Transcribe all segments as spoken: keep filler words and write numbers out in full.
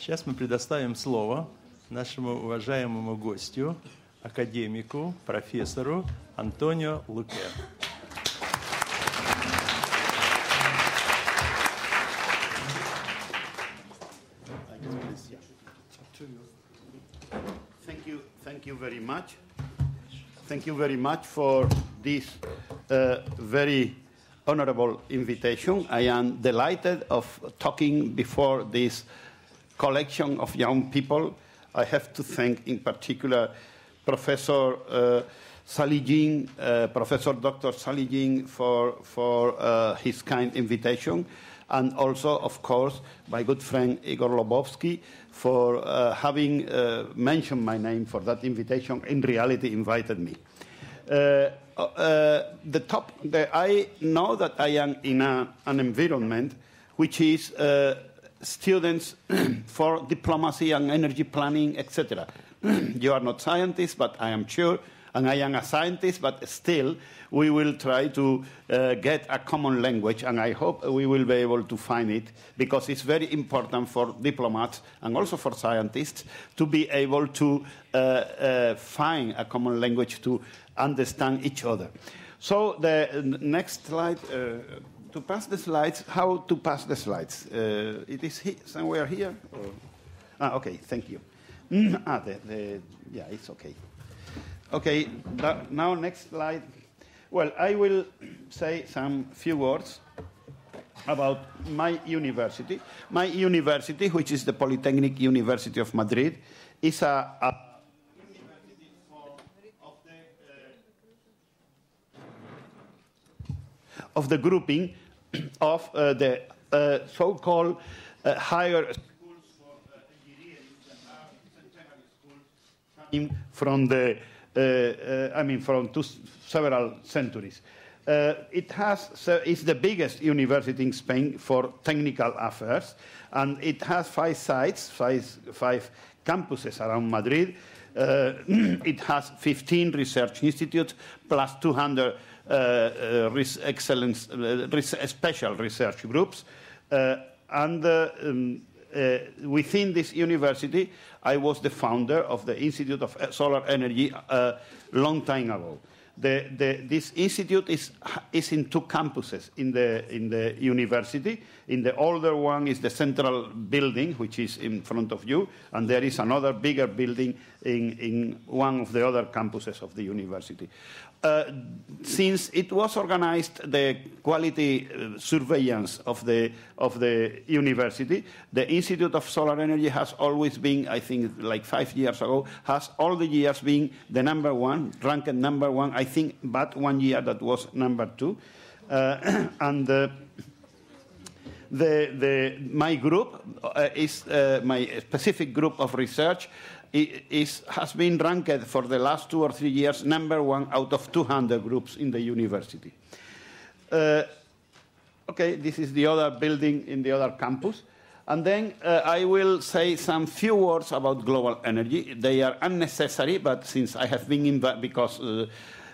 Сейчас мы предоставим слово нашему уважаемому гостю, академику, профессору Антонио Луке. Thank you very much. Thank you very much for this uh, very honorable invitation. I am delighted of talking before this collection of young people. I have to thank in particular Professor uh, Salijin, uh, Professor Doctor Salijin for, for uh, his kind invitation. And also, of course, my good friend Igor Lobovsky for uh, having uh, mentioned my name for that invitation. In reality, invited me. Uh, uh, the top, the, I know that I am in a, an environment which is uh, students for diplomacy and energy planning, et cetera. You are not scientists, but I am sure. And I am a scientist, but still, we will try to uh, get a common language, and I hope we will be able to find it, because it's very important for diplomats and also for scientists to be able to uh, uh, find a common language to understand each other. So the next slide, uh, to pass the slides, how to pass the slides? Uh, it is he somewhere here? Or? Ah, okay, thank you. Mm, ah, the, the, yeah, it's okay. Okay, that, now next slide. Well, I will say some few words about my university. My university, which is the Polytechnic University of Madrid, is a, a university for, of, the, uh, of the grouping of uh, the uh, so-called uh, higher schools for uh, engineering that are secondary schools from the Uh, uh, I mean, from two, several centuries. Uh, it has, so it's the biggest university in Spain for technical affairs, and it has five sites, five, five campuses around Madrid. Uh, it has fifteen research institutes, plus two hundred uh, uh, res excellence, uh, res special research groups. Uh, and uh, um, Uh, within this university, I was the founder of the Institute of Solar Energy a uh, long time ago. The, the, this institute is, is in two campuses in the, in the university. In the older one is the central building, which is in front of you, and there is another bigger building in, in one of the other campuses of the university. Uh, since it was organized, the quality uh, surveillance of the, of the university, the Institute of Solar Energy has always been, I think like five years ago, has all the years been the number one, ranked number one, I think, but one year that was number two. Uh, and uh, the, the, my group uh, is, uh, my specific group of research, It is, has been ranked for the last two or three years number one out of two hundred groups in the university. Uh, okay, this is the other building in the other campus. And then uh, I will say some few words about global energy. They are unnecessary, but since I have been invited, because uh,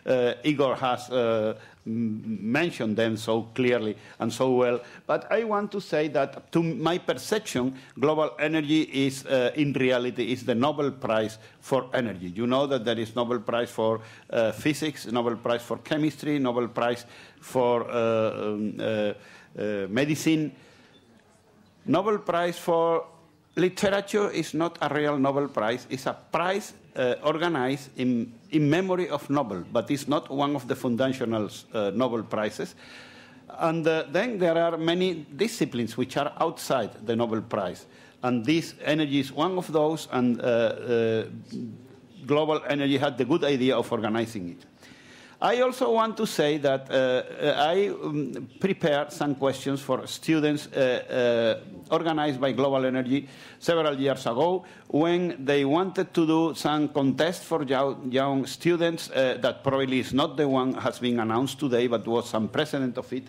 uh, Igor has uh, mentioned them so clearly and so well. But I want to say that, to my perception, global energy is, uh, in reality, is the Nobel Prize for energy. You know that there is Nobel Prize for uh, physics, Nobel Prize for chemistry, Nobel Prize for uh, um, uh, uh, medicine. Nobel Prize for literature is not a real Nobel Prize. It's a prize Uh, organized in, in memory of Nobel, but it's not one of the foundational uh, Nobel Prizes. And uh, then there are many disciplines which are outside the Nobel Prize. And this energy is one of those, and uh, uh, global energy had the good idea of organizing it. I also want to say that uh, I um, prepared some questions for students uh, uh, organized by Global Energy several years ago when they wanted to do some contest for young students uh, that probably is not the one has been announced today, but was some precedent of it.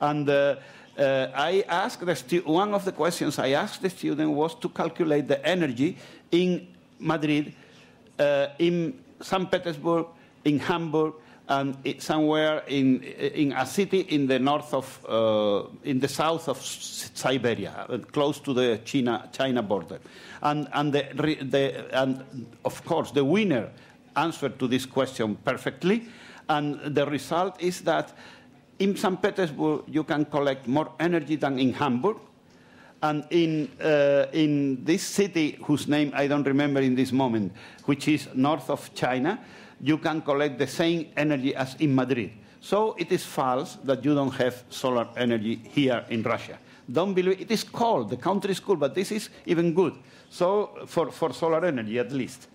And uh, uh, I asked the stu one of the questions I asked the student was to calculate the energy in Madrid, uh, in Saint Petersburg, in Hamburg, and it's somewhere in in a city in the north of uh, in the south of Siberia, close to the China China border, and and the, the and of course the winner answered to this question perfectly, and the result is that in Saint Petersburg you can collect more energy than in Hamburg. And in, uh, in this city, whose name I don't remember in this moment, which is north of China, you can collect the same energy as in Madrid. So it is false that you don't have solar energy here in Russia. Don't believe it. It is cold. The country is cold, but this is even good. So for, for solar energy, at least.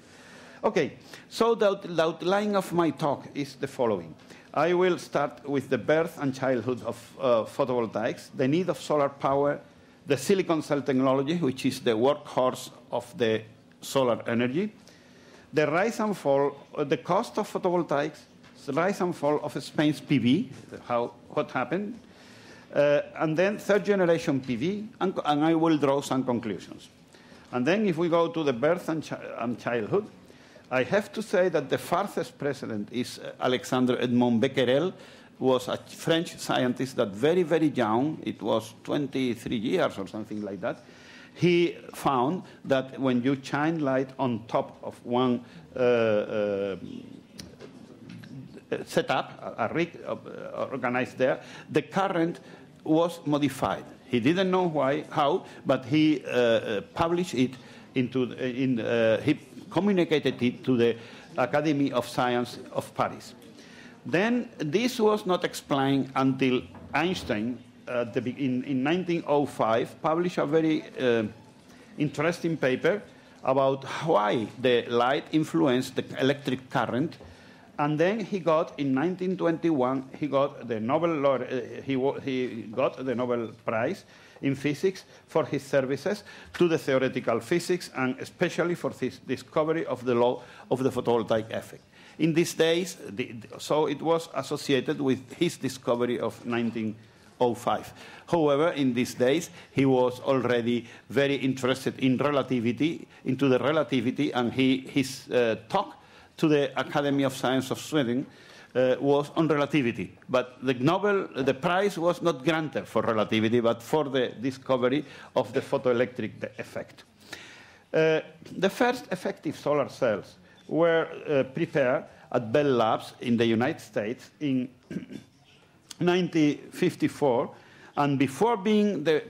Okay, so the, the outline of my talk is the following. I will start with the birth and childhood of uh, photovoltaics, the need of solar power, the silicon cell technology, which is the workhorse of the solar energy, the rise and fall, the cost of photovoltaics, the rise and fall of Spain's P V, how, what happened, uh, and then third generation P V, and, and I will draw some conclusions. And then if we go to the birth and, chi and childhood, I have to say that the farthest precedent is uh, Alexandr Edmon Bеккерель, was a French scientist that very, very young, it was twenty-three years or something like that, he found that when you shine light on top of one uh, uh, setup, a rig organized there, the current was modified. He didn't know why, how, but he uh, published it into, in, uh, he communicated it to the Academy of Science of Paris. Then this was not explained until Einstein, uh, the, in, in nineteen oh five, published a very uh, interesting paper about why the light influenced the electric current. And then he got, in nineteen twenty-one, he got the Nobel, uh, he, he got the Nobel Prize in physics for his services to the theoretical physics, and especially for his discovery of the law of the photovoltaic effect. In these days, the, so it was associated with his discovery of nineteen oh five. However, in these days, he was already very interested in relativity, into the relativity, and he, his uh, talk to the Academy of Science of Sweden uh, was on relativity. But the Nobel, the prize was not granted for relativity, but for the discovery of the photoelectric effect. Uh, the first effective solar cells were uh, prepared at Bell Labs in the United States in nineteen fifty-four, and before being the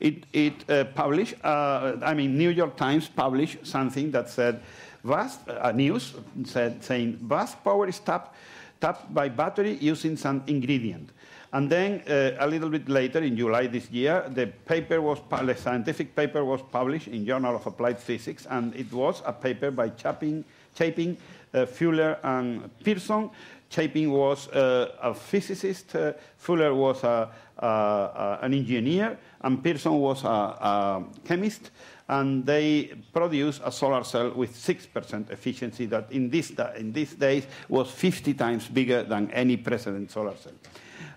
it, it uh, published, uh, I mean, New York Times published something that said, vast, uh, news said, saying, vast power is tapped, tapped by battery using some ingredient. And then uh, a little bit later, in July this year, the paper was the scientific paper was published in Journal of Applied Physics, and it was a paper by Chapin, Chapin uh, Fuller, and Pirson. Chapin was uh, a physicist, uh, Fuller was a, a, a, an engineer, and Pirson was a, a chemist, and they produced a solar cell with six percent efficiency that in this in these days was fifty times bigger than any precedent solar cell.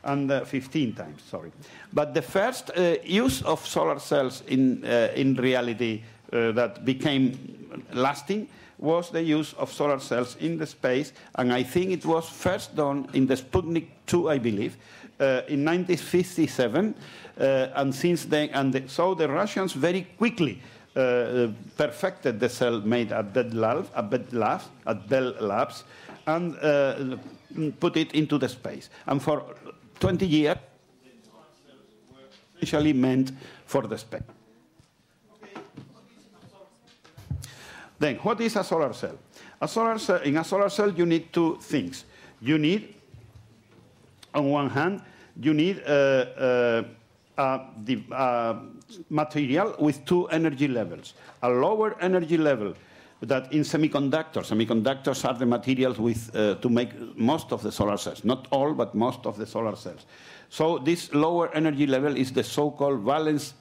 And uh, fifteen times, sorry. But the first uh, use of solar cells in, uh, in reality uh, that became lasting was the use of solar cells in the space, and I think it was first done in the Sputnik two, I believe, uh, in nineteen fifty-seven, uh, and since then, and the, so the Russians very quickly uh, perfected the cell made at Bell Labs, at Bell Labs, at Bell Labs and uh, put it into the space. And for twenty years, the solar cells were essentially meant for the space. Okay. Then, what is a solar cell? A solar cell? In a solar cell, you need two things. You need, on one hand, you need uh, uh, uh, the, uh, material with two energy levels. A lower energy level that in semiconductors, semiconductors are the materials with, uh, to make most of the solar cells. Not all, but most of the solar cells. So this lower energy level is the so-called valence,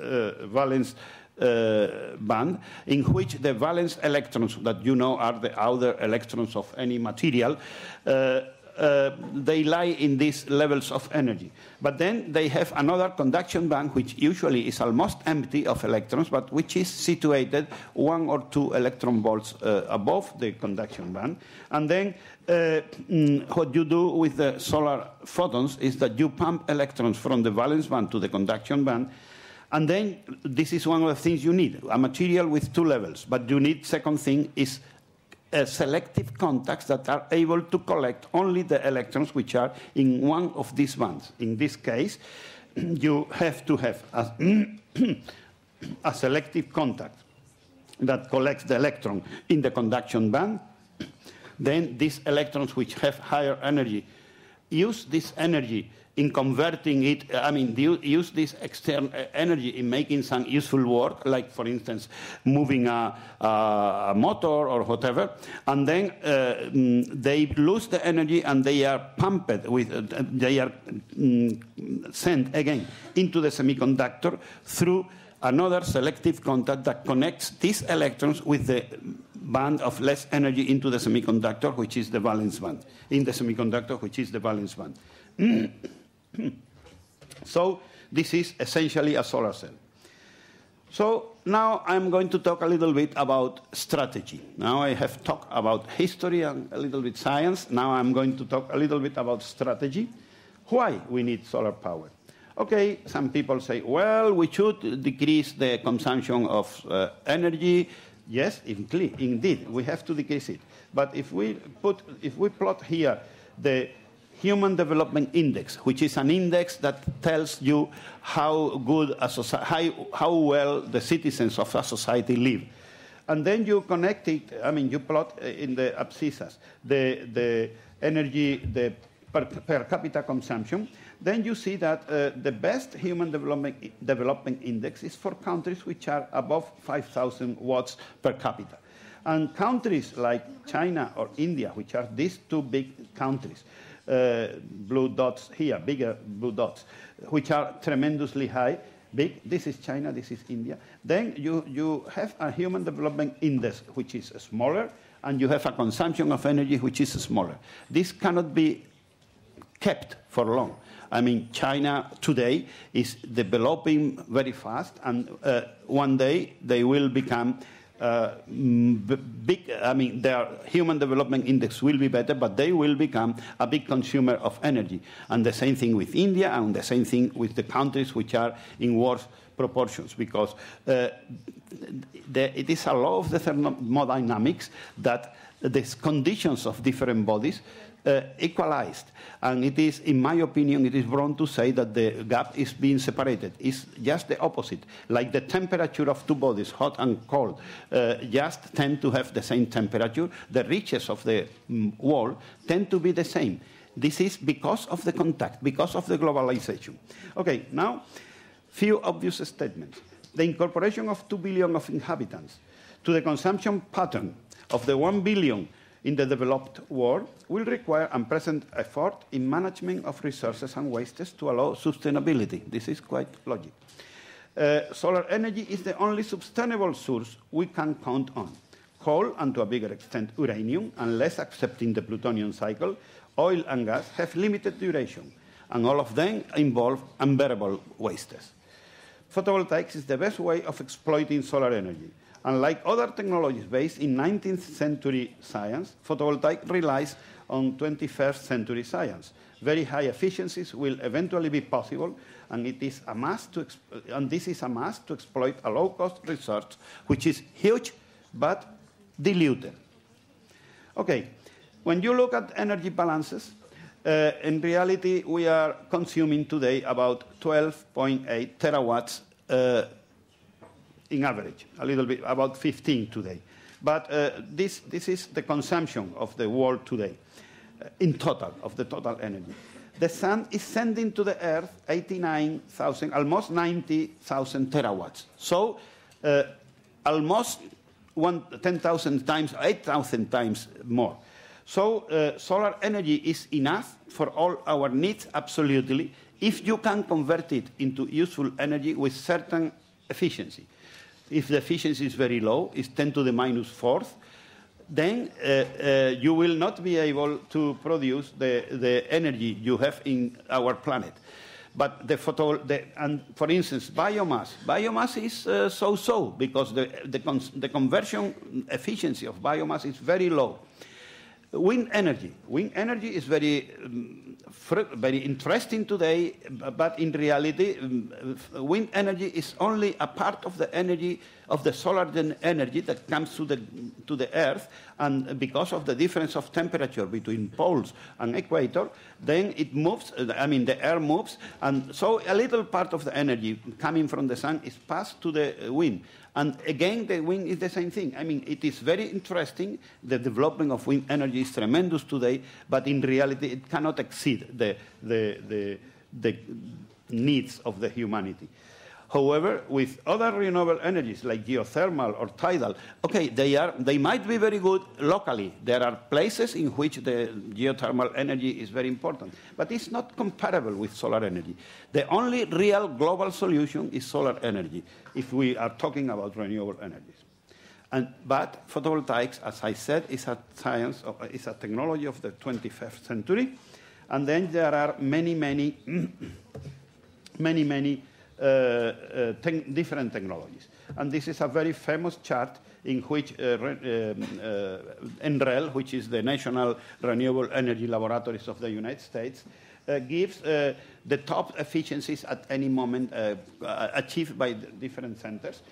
uh, valence uh, band, in which the valence electrons that you know are the outer electrons of any material uh, uh, they lie in these levels of energy. But then they have another conduction band, which usually is almost empty of electrons, but which is situated one or two electron volts uh, above the conduction band. And then uh, mm, what you do with the solar photons is that you pump electrons from the valence band to the conduction band. And then this is one of the things you need, a material with two levels. But you need, second thing, is Uh, selective contacts that are able to collect only the electrons which are in one of these bands. In this case, you have to have a, a selective contact that collects the electron in the conduction band. Then these electrons which have higher energy use this energy in converting it, I mean, use this external energy in making some useful work, like, for instance, moving a, a motor or whatever, and then uh, they lose the energy and they are pumped with, uh, they are um, sent again into the semiconductor through another selective contact that connects these electrons with the band of less energy into the semiconductor, which is the valence band, in the semiconductor, which is the valence band. So this is essentially a solar cell. So now I'm going to talk a little bit about strategy. Now I have talked about history and a little bit science. Now I'm going to talk a little bit about strategy. Why we need solar power? Okay, some people say, well, we should decrease the consumption of uh, energy. Yes, indeed, we have to decrease it. But if we put, if we plot here the Human Development Index, which is an index that tells you how good a society, how well the citizens of a society live. And then you connect it, I mean, you plot in the abscissas the, the energy, the per, per capita consumption. Then you see that uh, the best Human Development, development Index is for countries which are above five thousand watts per capita. And countries like China or India, which are these two big countries, Uh, blue dots here, bigger blue dots, which are tremendously high, big. This is China, this is India. Then you, you have a Human Development Index, which is smaller, and you have a consumption of energy, which is smaller. This cannot be kept for long. I mean, China today is developing very fast, and uh, one day they will become Uh, big, I mean, their Human Development Index will be better, but they will become a big consumer of energy. And the same thing with India, and the same thing with the countries which are in worse proportions, because uh, the, it is a law of the thermodynamics that the conditions of different bodies Uh, equalized, and it is, in my opinion, it is wrong to say that the gap is being separated. It's just the opposite. Like the temperature of two bodies, hot and cold, uh, just tend to have the same temperature. The ridges of the mm, wall tend to be the same. This is because of the contact, because of the globalization. Okay, now, few obvious statements. The incorporation of two billion of inhabitants to the consumption pattern of the one billion in the developed world will require unprecedented effort in management of resources and wastes to allow sustainability. This is quite logic. Uh, solar energy is the only sustainable source we can count on. Coal, and to a bigger extent uranium, unless accepting the plutonium cycle, oil and gas have limited duration, and all of them involve unbearable wastes. Photovoltaics is the best way of exploiting solar energy. Unlike other technologies based in nineteenth century science, photovoltaic relies on twenty-first century science. Very high efficiencies will eventually be possible, and, it is a must to and this is a must to exploit a low-cost resource, which is huge but diluted. Okay, when you look at energy balances, uh, in reality we are consuming today about twelve point eight terawatts uh, in average, a little bit, about fifteen today. But uh, this, this is the consumption of the world today, uh, in total, of the total energy. The sun is sending to the earth eighty-nine thousand, almost ninety thousand terawatts. So uh, almost ten thousand times, eight thousand times more. So uh, solar energy is enough for all our needs, absolutely, if you can convert it into useful energy with certain efficiency. If the efficiency is very low, it's ten to the minus fourth. then uh, uh, you will not be able to produce the, the energy you have in our planet. But the photo, the, and for instance, biomass. Biomass is so-so uh, because the, the, cons the conversion efficiency of biomass is very low. Wind energy. Wind energy is very, um, very interesting today, but in reality, um, wind energy is only a part of the energy of the solar energy that comes to the, to the Earth, and because of the difference of temperature between poles and equator, then it moves, I mean, the air moves, and so a little part of the energy coming from the sun is passed to the wind. And again, the wind is the same thing. I mean, it is very interesting. The development of wind energy is tremendous today, but in reality, it cannot exceed the, the, the, the needs of the humanity. However, with other renewable energies like geothermal or tidal, okay, they, are, they might be very good locally. There are places in which the geothermal energy is very important, but it's not comparable with solar energy. The only real global solution is solar energy, if we are talking about renewable energies. And, but photovoltaics, as I said, is a science, is a technology of the twenty-first century, and then there are many, many, many, many Uh, uh, te different technologies. And this is a very famous chart in which uh, re um, uh, N R E L, which is the National Renewable Energy Laboratories of the United States, uh, gives uh, the top efficiencies at any moment uh, achieved by the different centers.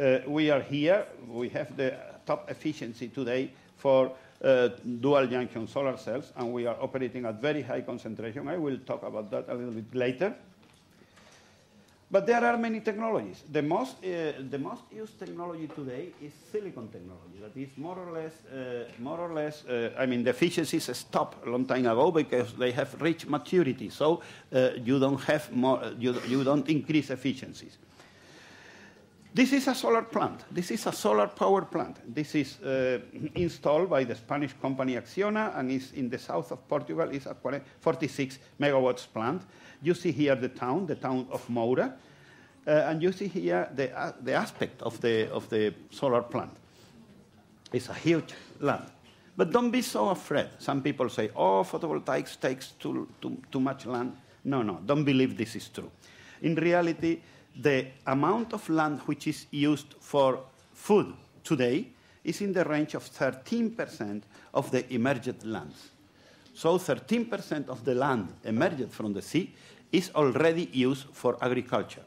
Uh, we are here. We have the top efficiency today for Uh, dual junction solar cells, and we are operating at very high concentration. I will talk about that a little bit later. But there are many technologies. The most, uh, the most used technology today is silicon technology. That is more or less, uh, more or less. Uh, I mean, the efficiencies stopped a long time ago because they have reached maturity. So uh, you don't have more. You, you don't increase efficiencies. This is a solar plant. This is a solar power plant. This is uh, installed by the Spanish company Acciona and is in the south of Portugal. It's a forty-six megawatts plant. You see here the town, the town of Moura, uh, and you see here the, uh, the aspect of the, of the solar plant. It's a huge land. But don't be so afraid. Some people say, oh, photovoltaics takes too, too, too much land. No, no, don't believe this is true. In reality, the amount of land which is used for food today is in the range of thirteen percent of the emergent lands. So thirteen percent of the land emerged from the sea is already used for agriculture.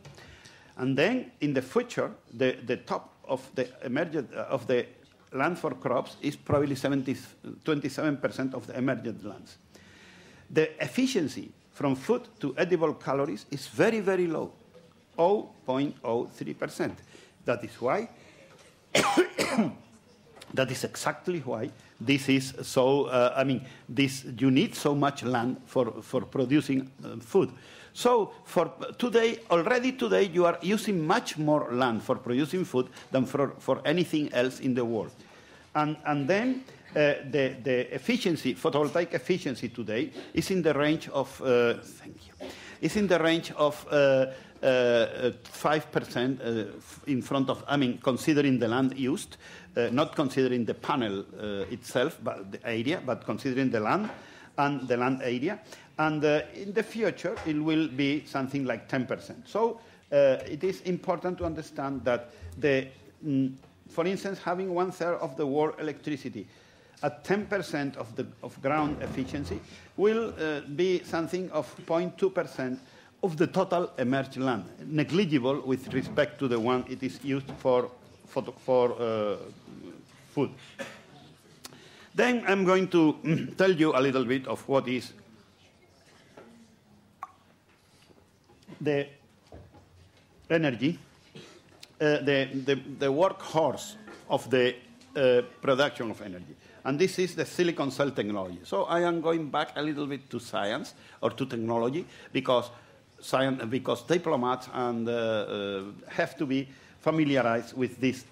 And then in the future, the, the top of the emergent, uh, of the land for crops is probably twenty-seven percent of the emergent lands. The efficiency from food to edible calories is very, very low, zero point zero three percent. That is why that is exactly why this is so, uh, I mean, this, you need so much land for, for producing uh, food. So for today, already today, you are using much more land for producing food than for, for anything else in the world. And, and then uh, the, the efficiency, photovoltaic efficiency today is in the range of, uh, thank you, is in the range of uh, Uh, five percent uh, in front of, I mean, considering the land used, uh, not considering the panel uh, itself, but the area, but considering the land and the land area. And uh, in the future, it will be something like ten percent. So uh, it is important to understand that, the, mm, for instance, having one-third of the world electricity at ten percent of, the, of ground efficiency will uh, be something of zero point two percent of the total emerged land, negligible with respect to the one it is used for, photo, for uh, food. Then I'm going to tell you a little bit of what is the energy, uh, the, the, the workhorse of the uh, production of energy. And this is the silicon cell technology. So I am going back a little bit to science or to technology because Science, because diplomats and, uh, uh, have to be familiarized with these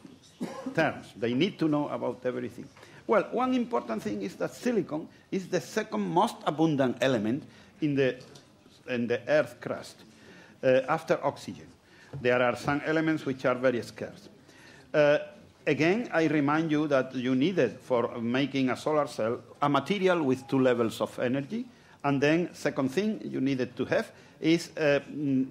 terms. They need to know about everything. Well, one important thing is that silicon is the second most abundant element in the, in the Earth crust, uh, after oxygen. There are some elements which are very scarce. Uh, again, I remind you that you needed for making a solar cell a material with two levels of energy. And then second thing you needed to have is uh,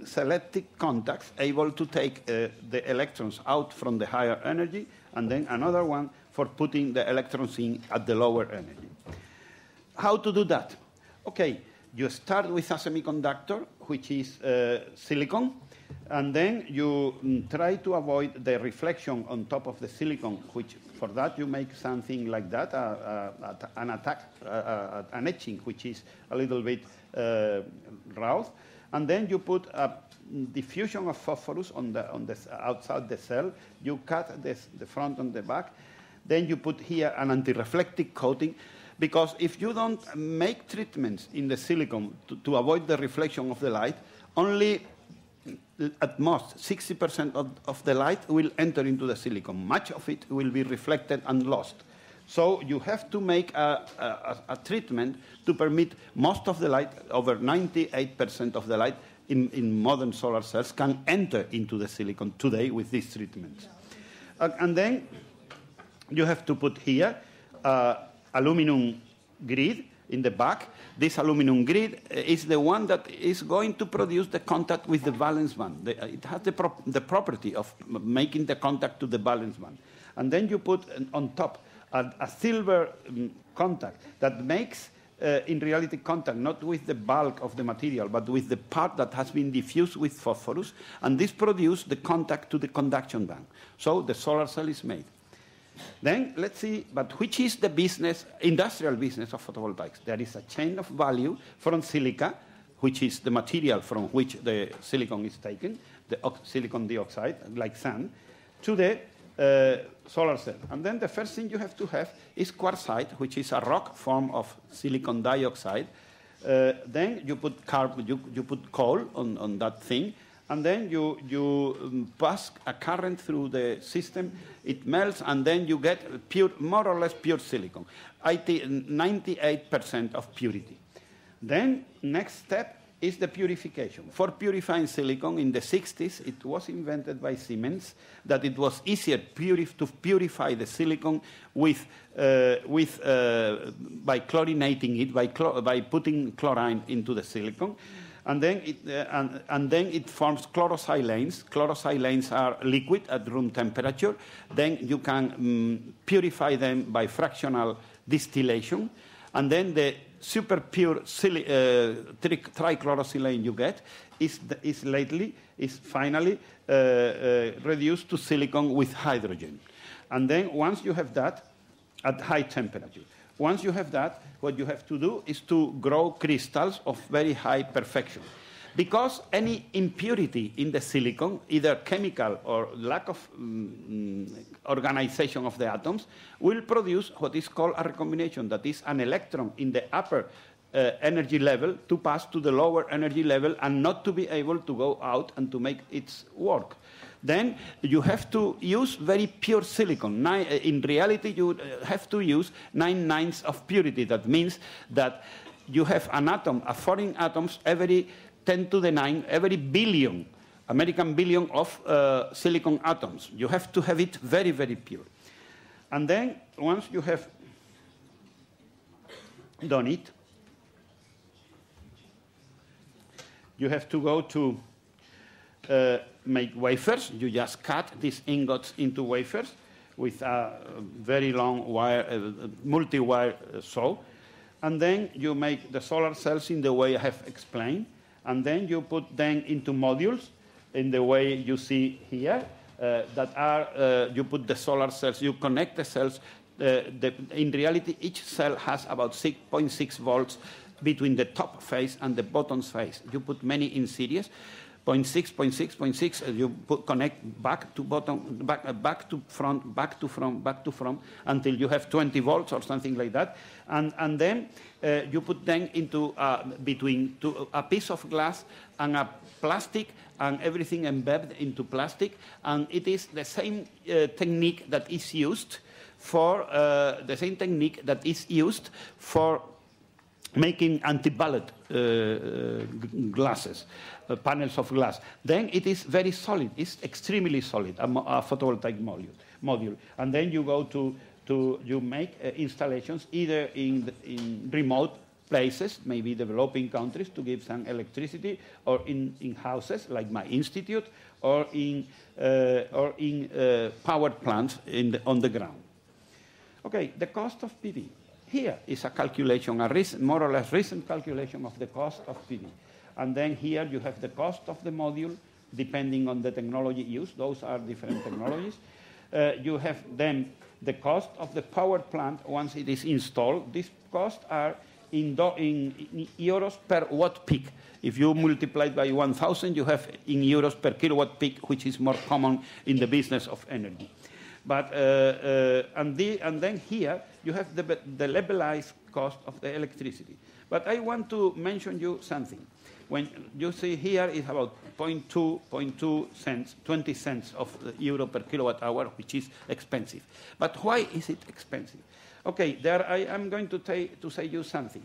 selective contacts able to take uh, the electrons out from the higher energy, and then another one for putting the electrons in at the lower energy. How to do that? Okay, you start with a semiconductor, which is uh, silicon, and then you mm, try to avoid the reflection on top of the silicon, which for that you make something like that, uh, uh, an attack, uh, uh, an etching, which is a little bit uh, rough. And then you put a diffusion of phosphorus on the, on the outside the cell. You cut this, the front and the back. Then you put here an anti-reflective coating, because if you don't make treatments in the silicon to, to avoid the reflection of the light, only at most sixty percent of, of the light will enter into the silicon. Much of it will be reflected and lost. So you have to make a, a, a treatment to permit most of the light, over ninety-eight percent of the light in, in modern solar cells can enter into the silicon today with these treatments. Uh, and then you have to put here uh, aluminum grid in the back. This aluminum grid is the one that is going to produce the contact with the valence band. It has the, prop the property of making the contact to the valence band. And then you put on top a, a silver um, contact that makes, uh, in reality, contact not with the bulk of the material, but with the part that has been diffused with phosphorus. And this produces the contact to the conduction band. So the solar cell is made. Then let's see, but which is the business, industrial business of photovoltaics? There is a chain of value from silica, which is the material from which the silicon is taken, the silicon dioxide, like sand, to the uh, solar cell. And then the first thing you have to have is quartzite, which is a rock form of silicon dioxide. Uh, then you put carb, you, you put coal on, on that thing. And then you, you pass a current through the system, it melts, and then you get pure, more or less pure silicon, ninety-eight percent of purity. Then next step is the purification. For purifying silicon in the sixties, it was invented by Siemens that it was easier purif to purify the silicon with, uh, with, uh, by chlorinating it, by, chlor by putting chlorine into the silicon. And then, it, uh, and, and then it forms chlorosilanes. Chlorosilanes are liquid at room temperature. Then you can um, purify them by fractional distillation. And then the super pure sil uh, tri trichlorosilane you get is, is, lately, is finally uh, uh, reduced to silicon with hydrogen. And then once you have that at high temperature, Once you have that, what you have to do is to grow crystals of very high perfection. Because any impurity in the silicon, either chemical or lack of um, organization of the atoms, will produce what is called a recombination, that is an electron in the upper uh, energy level to pass to the lower energy level and not to be able to go out and to make its work. Then you have to use very pure silicon. In reality, you have to use nine ninths of purity. That means that you have an atom, a foreign atoms, every ten to the nine, every billion, American billion of uh, silicon atoms. You have to have it very, very pure. And then once you have done it, you have to go to Uh, make wafers. You just cut these ingots into wafers with a very long wire, uh, multi-wire uh, saw. And then you make the solar cells in the way I have explained. And then you put them into modules in the way you see here. Uh, that are, uh, you put the solar cells, you connect the cells. Uh, the, in reality, each cell has about six point six volts between the top phase and the bottom phase. You put many in series. zero point six, zero point six, zero point six, uh, you put, connect back to bottom, back, uh, back to front, back to front, back to front, until you have twenty volts or something like that. And, and then uh, you put them into uh, between two, a piece of glass and a plastic, and everything embedded into plastic. And it is the same uh, technique that is used for, uh, the same technique that is used for making anti-bullet uh, glasses, uh, panels of glass, then it is very solid. It's extremely solid, a, a photovoltaic module, module. And then you go to, to you make uh, installations either in, the, in remote places, maybe developing countries, to give some electricity, or in, in houses like my institute, or in, uh, or in uh, power plants in the, on the ground. Okay, the cost of P V. Here is a calculation, a recent, more or less recent calculation of the cost of P V. And then here you have the cost of the module, depending on the technology used. Those are different technologies. Uh, you have then the cost of the power plant once it is installed. These costs are in, do, in, in euros per watt peak. If you multiply by one thousand, you have in euros per kilowatt peak, which is more common in the business of energy. But, uh, uh, and, the, and then here, you have the, the levelized cost of the electricity. But I want to mention you something. When you see here, it's about zero point two, zero point two cents, twenty cents of the euro per kilowatt hour, which is expensive. But why is it expensive? Okay, there I am going to, to say you something.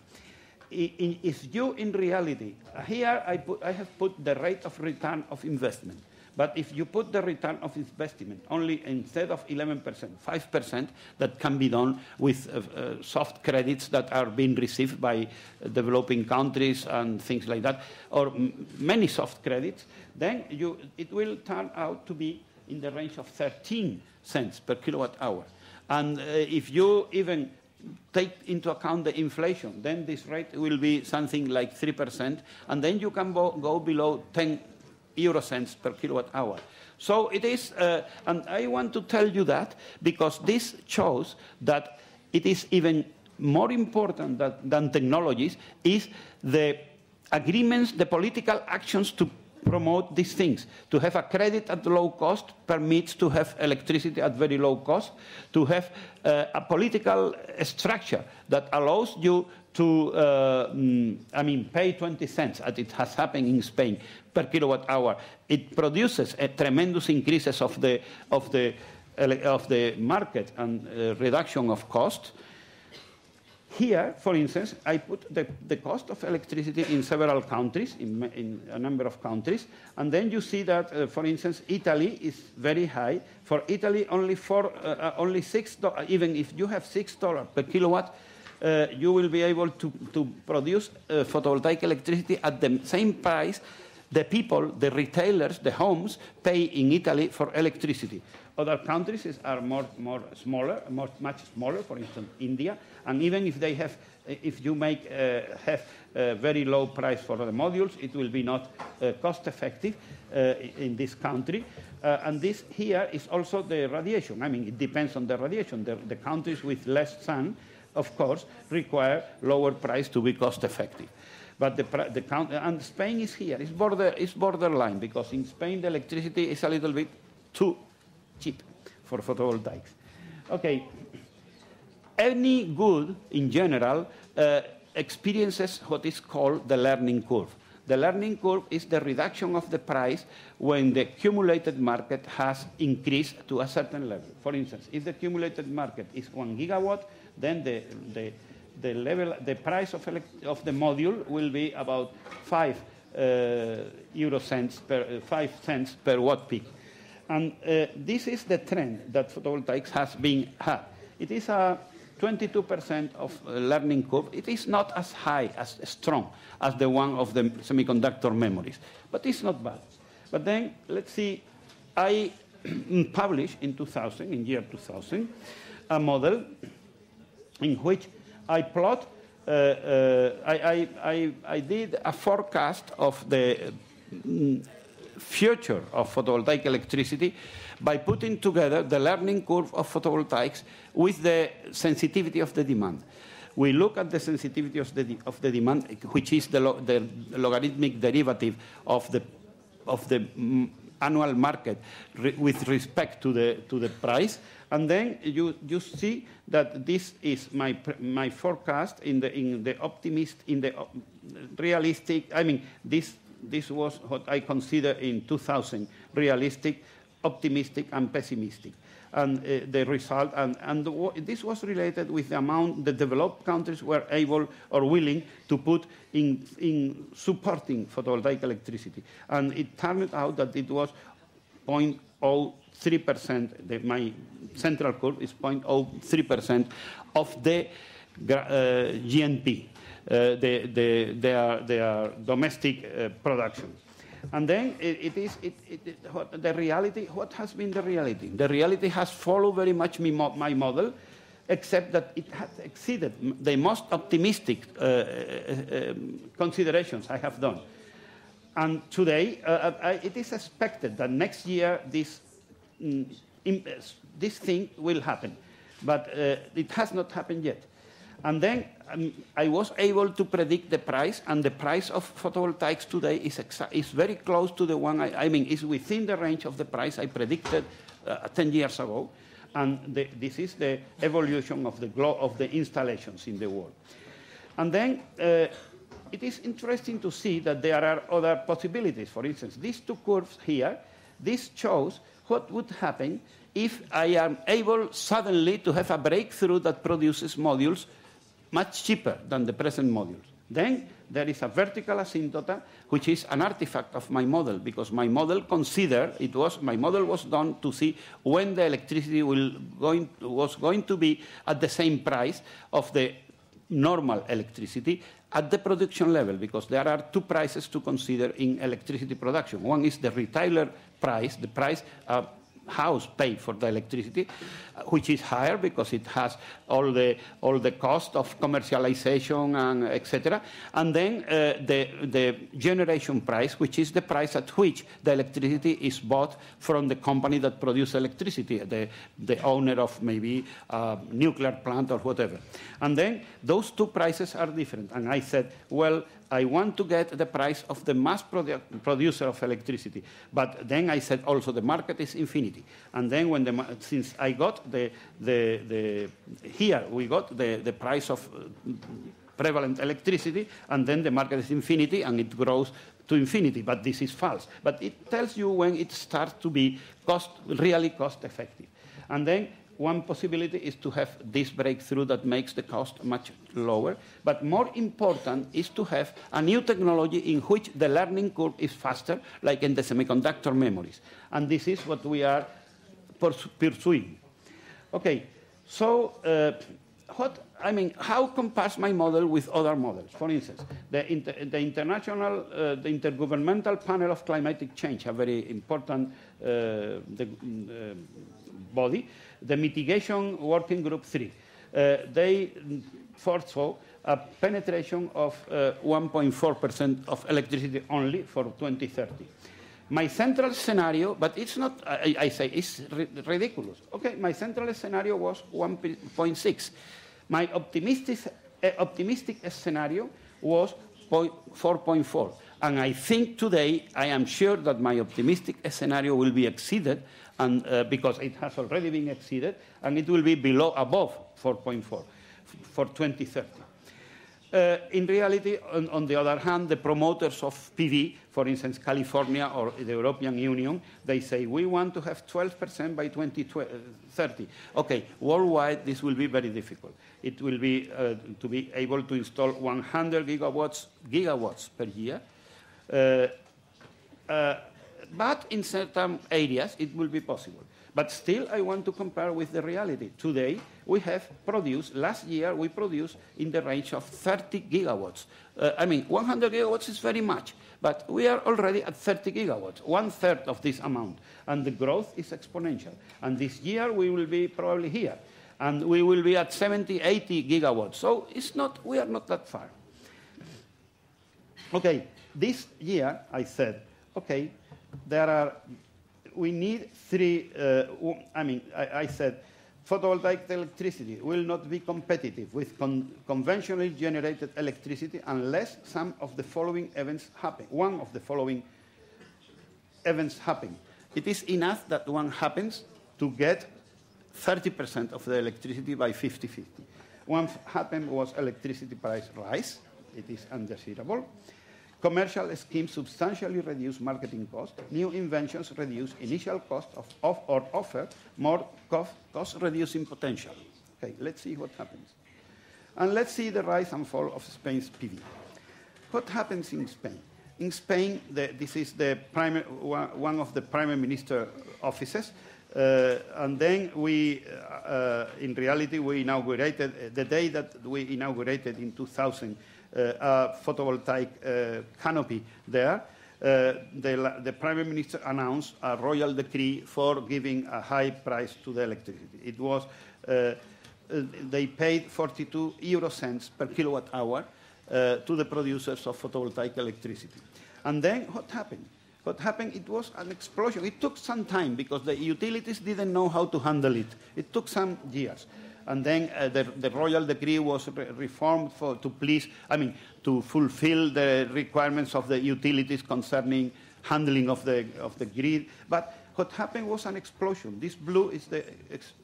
If you, in reality, here I, put, I have put the rate of return of investment. But if you put the return of investment only instead of eleven percent, five percent, that can be done with uh, uh, soft credits that are being received by uh, developing countries and things like that, or m many soft credits, then you, it will turn out to be in the range of thirteen cents per kilowatt hour. And uh, if you even take into account the inflation, then this rate will be something like three percent, and then you can go below ten euro cents per kilowatt hour. So it is, uh, and I want to tell you that because this shows that it is even more important that, than technologies is the agreements, the political actions to promote these things, to have a credit at low cost, permits to have electricity at very low cost, to have uh, a political structure that allows you to, uh, mm, I mean, pay twenty cents, as it has happened in Spain, per kilowatt hour. It produces a tremendous increases of the, of the, of the market and uh, reduction of cost. Here, for instance, I put the, the cost of electricity in several countries, in, in a number of countries, and then you see that, uh, for instance, Italy is very high. For Italy, only four, uh, only six, even if you have six dollars per kilowatt, uh, you will be able to, to produce uh, photovoltaic electricity at the same price the people, the retailers, the homes pay in Italy for electricity. Other countries are more, more smaller, more, much smaller, for instance, India. And even if they have, if you make, uh, have a very low price for the modules, it will be not uh, cost effective uh, in this country. Uh, and this here is also the radiation. I mean, it depends on the radiation. The, the countries with less sun, of course, require lower price to be cost effective. But the, the count, and Spain is here. It's, border, it's borderline, because in Spain the electricity is a little bit too cheap for photovoltaics. Okay. Any good, in general, uh, experiences what is called the learning curve. The learning curve is the reduction of the price when the accumulated market has increased to a certain level. For instance, if the accumulated market is one gigawatt, then the, the The, level, the price of, of the module will be about five uh, euro cents per uh, five cents per watt peak, and uh, this is the trend that photovoltaics has been had. It is a twenty-two percent of uh, learning curve. It is not as high as strong as the one of the semiconductor memories, but it's not bad. But then let's see, I published in two thousand, in year two thousand, a model in which I plot, uh, uh, I, I, I did a forecast of the future of photovoltaic electricity by putting together the learning curve of photovoltaics with the sensitivity of the demand. We look at the sensitivity of the, de of the demand, which is the, lo the logarithmic derivative of the, of the annual market re with respect to the, to the price. And then you, you see that this is my, my forecast in the, in the optimist, in the op realistic, I mean, this, this was what I consider in two thousand, realistic, optimistic, and pessimistic. and uh, the result. And, and this was related with the amount that developed countries were able or willing to put in, in supporting photovoltaic electricity. And it turned out that it was zero point zero three percent. My central curve is zero point zero three percent of the uh, G N P, uh, the, the, their, their domestic uh, production. And then it, it is it, it, it, the reality. What has been the reality? The reality has followed very much me, my model, except that it has exceeded the most optimistic uh, uh, considerations I have done. And today, uh, I, it is expected that next year this um, this thing will happen, but uh, it has not happened yet. And then um, I was able to predict the price, and the price of photovoltaics today is, is very close to the one, I, I mean, is within the range of the price I predicted uh, ten years ago. And the, this is the evolution of the, glo of the installations in the world. And then uh, it is interesting to see that there are other possibilities. For instance, these two curves here, this shows what would happen if I am able suddenly to have a breakthrough that produces modules much cheaper than the present modules. Then there is a vertical asymptote, which is an artifact of my model, because my model considered, it was, my model was done to see when the electricity will going, was going to be at the same price of the normal electricity at the production level, because there are two prices to consider in electricity production. One is the retailer price, the price uh, house pay for the electricity, which is higher because it has all the all the cost of commercialization and et cetera. And then uh, the the generation price, which is the price at which the electricity is bought from the company that produces electricity, the the owner of maybe a nuclear plant or whatever. And then those two prices are different. And I said, well, I want to get the price of the mass produ producer of electricity. But then I said also the market is infinity. And then when the, since I got the, the, the here we got the, the price of prevalent electricity, and then the market is infinity and it grows to infinity, but this is false. But it tells you when it starts to be cost, really cost effective. And then one possibility is to have this breakthrough that makes the cost much lower. But more important is to have a new technology in which the learning curve is faster, like in the semiconductor memories. And this is what we are pursuing. Okay, so uh, what, I mean, how compares my model with other models? For instance, the, inter the international, uh, the Intergovernmental Panel of Climatic Change, a very important uh, the, uh, body, the Mitigation Working Group three. Uh, they foresaw a penetration of one point four percent uh, of electricity only for twenty thirty. My central scenario, but it's not, I, I say, it's ri ridiculous. Okay, my central scenario was one point six. My optimistic, uh, optimistic scenario was four point four. And I think today, I am sure that my optimistic scenario will be exceeded, and uh, because it has already been exceeded, and it will be below, above four point four for twenty thirty. Uh, in reality, on, on the other hand, the promoters of P V, for instance, California or the European Union, they say, we want to have twelve percent by twenty thirty. Okay, worldwide, this will be very difficult. It will be uh, to be able to install one hundred gigawatts, gigawatts per year. Uh, uh, but in certain areas, it will be possible. But still, I want to compare with the reality. Today, we have produced, last year, we produced in the range of thirty gigawatts. Uh, I mean, one hundred gigawatts is very much, but we are already at thirty gigawatts, one-third of this amount. And the growth is exponential. And this year, we will be probably here. And we will be at seventy, eighty gigawatts. So it's not, we are not that far. Okay, this year, I said, okay, there are... We need three, uh, I mean, I, I said, photovoltaic electricity will not be competitive with con conventionally generated electricity unless some of the following events happen. One of the following events happen. It is enough that one happens to get thirty percent of the electricity by fifty fifty. One happened was electricity price rise. It is undesirable. Commercial schemes substantially reduce marketing costs. New inventions reduce initial cost of, of or offer more cost-reducing potential. Okay, let's see what happens. And let's see the rise and fall of Spain's P V. What happens in Spain? In Spain, the, this is the primary, one of the prime minister's offices. Uh, and then we, uh, in reality, we inaugurated, uh, the day that we inaugurated in two thousand, uh, a photovoltaic uh, canopy there, uh, the, the Prime Minister announced a royal decree for giving a high price to the electricity. It was, uh, they paid forty-two euro cents per kilowatt hour uh, to the producers of photovoltaic electricity. And then what happened? What happened, it was an explosion. It took some time because the utilities didn't know how to handle it. It took some years. And then uh, the, the royal decree was re reformed for, to please, I mean, to fulfill the requirements of the utilities concerning handling of the, of the grid. But what happened was an explosion. This blue is the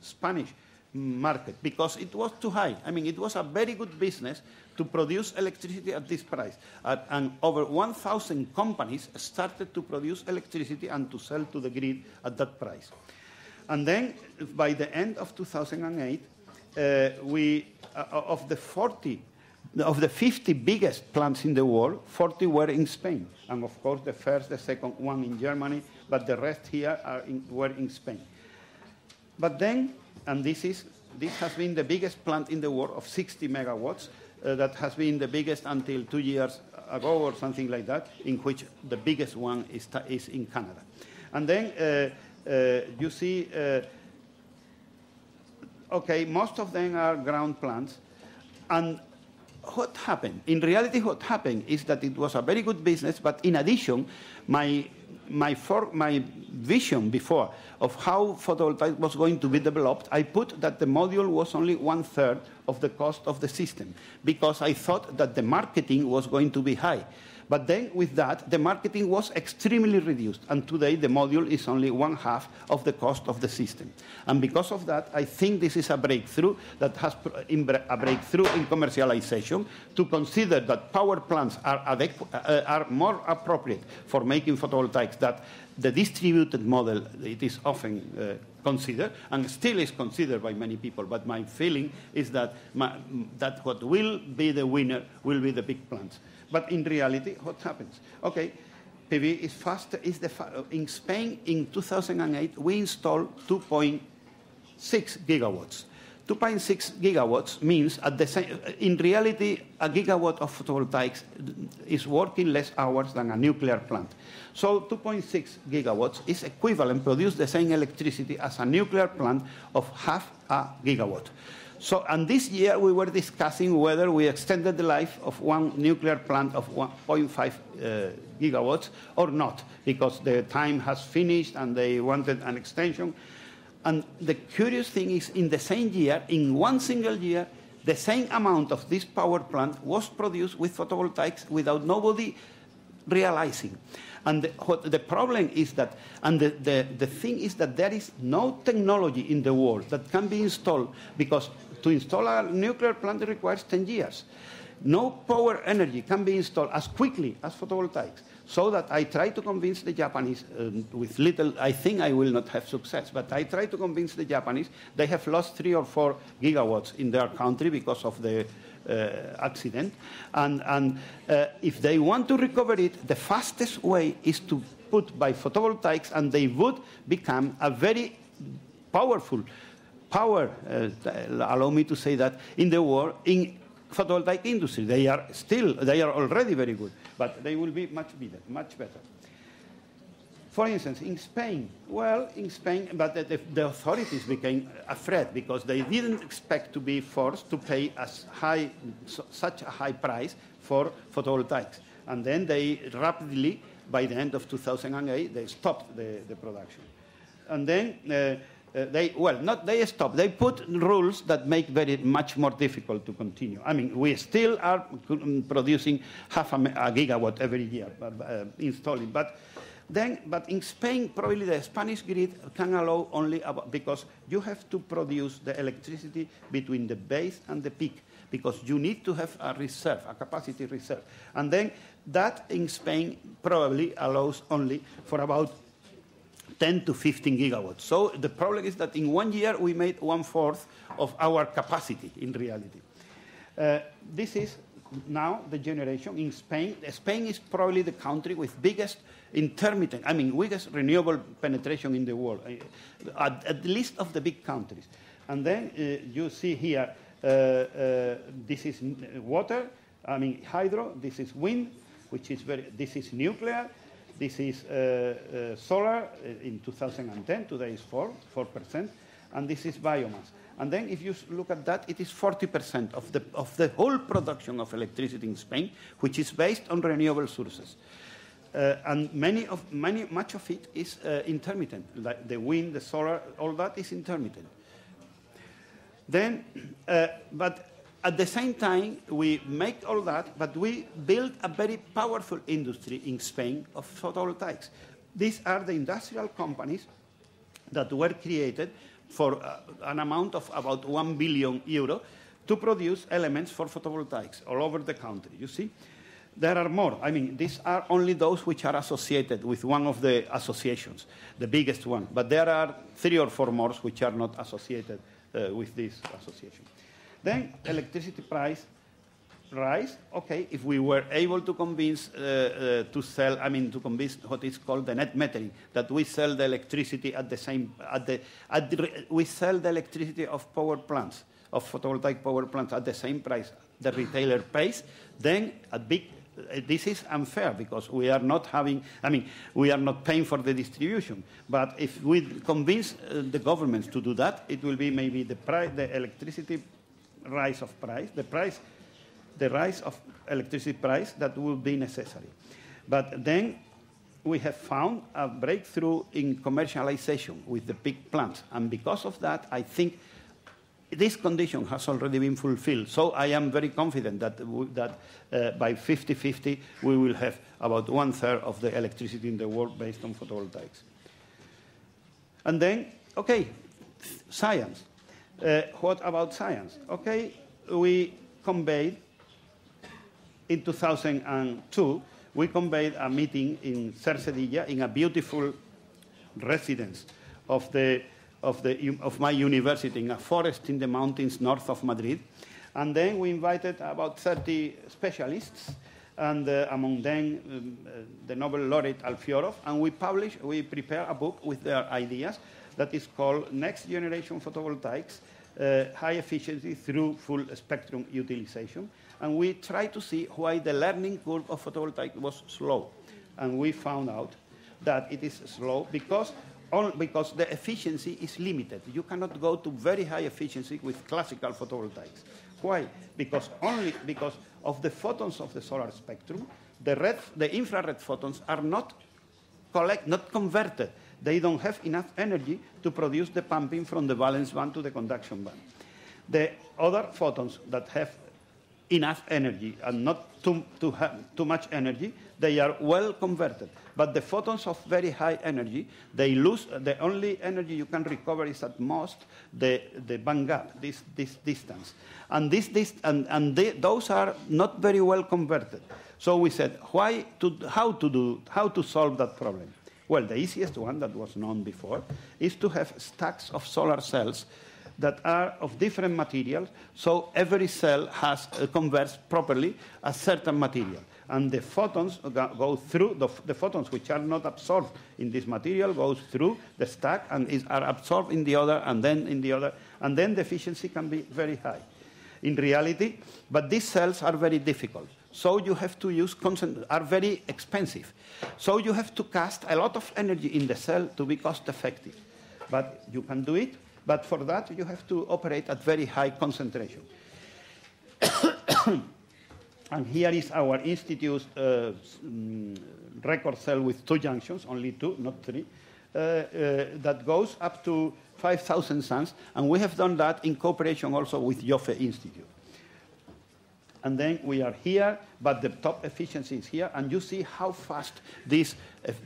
Spanish market because it was too high. I mean, it was a very good business to produce electricity at this price. At, and over one thousand companies started to produce electricity and to sell to the grid at that price. And then by the end of two thousand eight, uh, we, uh, of the forty, of the fifty biggest plants in the world, forty were in Spain. And of course, the first, the second one in Germany, but the rest here are in, were in Spain. But then, and this is, this has been the biggest plant in the world of sixty megawatts. Uh, that has been the biggest until two years ago or something like that, in which the biggest one is, is in Canada. And then uh, uh, you see, uh, okay, most of them are ground plants. And what happened? In reality, what happened is that it was a very good business, but in addition, my My, for, my vision before of how photovoltaic was going to be developed, I put that the module was only one-third of the cost of the system because I thought that the marketing was going to be high. But then with that, the marketing was extremely reduced, and today the module is only one-half of the cost of the system. And because of that, I think this is a breakthrough that has a breakthrough in commercialization to consider that power plants are, uh, are more appropriate for making photovoltaics than the distributed model it is often uh, considered, and still is considered by many people. But my feeling is that, my, that what will be the winner will be the big plants. But in reality, what happens? Okay, P V is faster. Is the fa in Spain in two thousand eight we installed two point six gigawatts. two point six gigawatts means at the same. In reality, a gigawatt of photovoltaics is working less hours than a nuclear plant. So two point six gigawatts is equivalent, produce the same electricity as a nuclear plant of half a gigawatt. So, and this year we were discussing whether we extended the life of one nuclear plant of one point five uh, gigawatts or not, because the time has finished and they wanted an extension. And the curious thing is, in the same year, in one single year, the same amount of this power plant was produced with photovoltaics without nobody realizing. And the, what the problem is that, and the, the, the thing is that there is no technology in the world that can be installed, because to install a nuclear plant requires ten years. No power energy can be installed as quickly as photovoltaics. So that I try to convince the Japanese, uh, with little, I think I will not have success, but I try to convince the Japanese. They have lost three or four gigawatts in their country because of the uh, accident. And, and uh, if they want to recover it, the fastest way is to put by photovoltaics, and they would become a very powerful power, uh, allow me to say that, in the world, in photovoltaic industry. They are still, they are already very good, but they will be much better, much better. For instance, in Spain, well, in Spain, but the, the authorities became afraid because they didn't expect to be forced to pay as high, such a high price for photovoltaics. And then they rapidly, by the end of two thousand eight, they stopped the, the production. And then, uh, Uh, they, well, not they stop. They put rules that make very much more difficult to continue. I mean, we still are producing half a, a gigawatt every year, uh, installing. But then, but in Spain, probably the Spanish grid can allow only about, because you have to produce the electricity between the base and the peak, because you need to have a reserve, a capacity reserve. And then That in Spain probably allows only for about ten to fifteen gigawatts. So the problem is that in one year we made one-fourth of our capacity in reality. Uh, this is now the generation in Spain. Spain is probably the country with biggest intermittent, I mean, biggest renewable penetration in the world, at, at least of the big countries. And then uh, you see here, uh, uh, this is water, I mean, hydro, this is wind, which is very, this is nuclear, this is uh, uh, solar in two thousand ten, today is four percent, and this is biomass. And then if you look at that, it is forty percent of the, of the whole production of electricity in Spain, which is based on renewable sources. Uh, and many of, many, much of it is uh, intermittent, like the wind, the solar, all that is intermittent. Then, uh, but at the same time, we make all that, but we build a very powerful industry in Spain of photovoltaics. These are the industrial companies that were created for uh, an amount of about one billion euro to produce elements for photovoltaics all over the country, you see? There are more. I mean, these are only those which are associated with one of the associations, the biggest one. But there are three or four more which are not associated uh, with this association. Then electricity price rise. Okay, if we were able to convince uh, uh, to sell, I mean, to convince what is called the net metering, that we sell the electricity at the same, at the, at the we sell the electricity of power plants, of photovoltaic power plants at the same price the retailer pays, then at big. This is unfair because we are not having, I mean, we are not paying for the distribution. But if we convince uh, the governments to do that, it will be maybe the price, the electricity rise of price, the price, the rise of electricity price that will be necessary. But then we have found a breakthrough in commercialization with the big plants. And because of that, I think this condition has already been fulfilled, so I am very confident that, that uh, by fifty fifty we will have about one-third of the electricity in the world based on photovoltaics. And then, okay, science. Uh, what about science? Okay, we convened in two thousand two, we convened a meeting in Cercedilla in a beautiful residence of the Of, the, of my university in a forest in the mountains north of Madrid. And then we invited about thirty specialists, and uh, among them um, uh, the Nobel laureate Alfiorov, and we publish, we prepare a book with their ideas that is called Next Generation Photovoltaics, uh, High Efficiency Through Full Spectrum Utilization. And we try to see why the learning curve of photovoltaic was slow. And we found out that it is slow because All because the efficiency is limited. You cannot go to very high efficiency with classical photovoltaics. Why? Because only because of the photons of the solar spectrum, the, red, the infrared photons are not, collect, not converted. They don't have enough energy to produce the pumping from the valence band to the conduction band. The other photons that have enough energy and not too, too, too much energy, they are well converted. But the photons of very high energy, they lose, the only energy you can recover is at most the, the band gap, this, this distance. And, this, this, and, and they, those are not very well converted. So we said, why to, how, to do, how to solve that problem? Well, the easiest one that was known before is to have stacks of solar cells that are of different materials, so every cell has uh, converts properly a certain material. And the photons go through, the, the photons which are not absorbed in this material goes through the stack and is, are absorbed in the other and then in the other, and then the efficiency can be very high in reality. But these cells are very difficult. So you have to use, are very expensive. So you have to cast a lot of energy in the cell to be cost effective. But you can do it. But for that, you have to operate at very high concentration. And here is our institute's uh, record cell with two junctions, only two, not three, uh, uh, that goes up to five thousand suns. And we have done that in cooperation also with Joffe Institute. And then we are here, but the top efficiency is here. And you see how fast these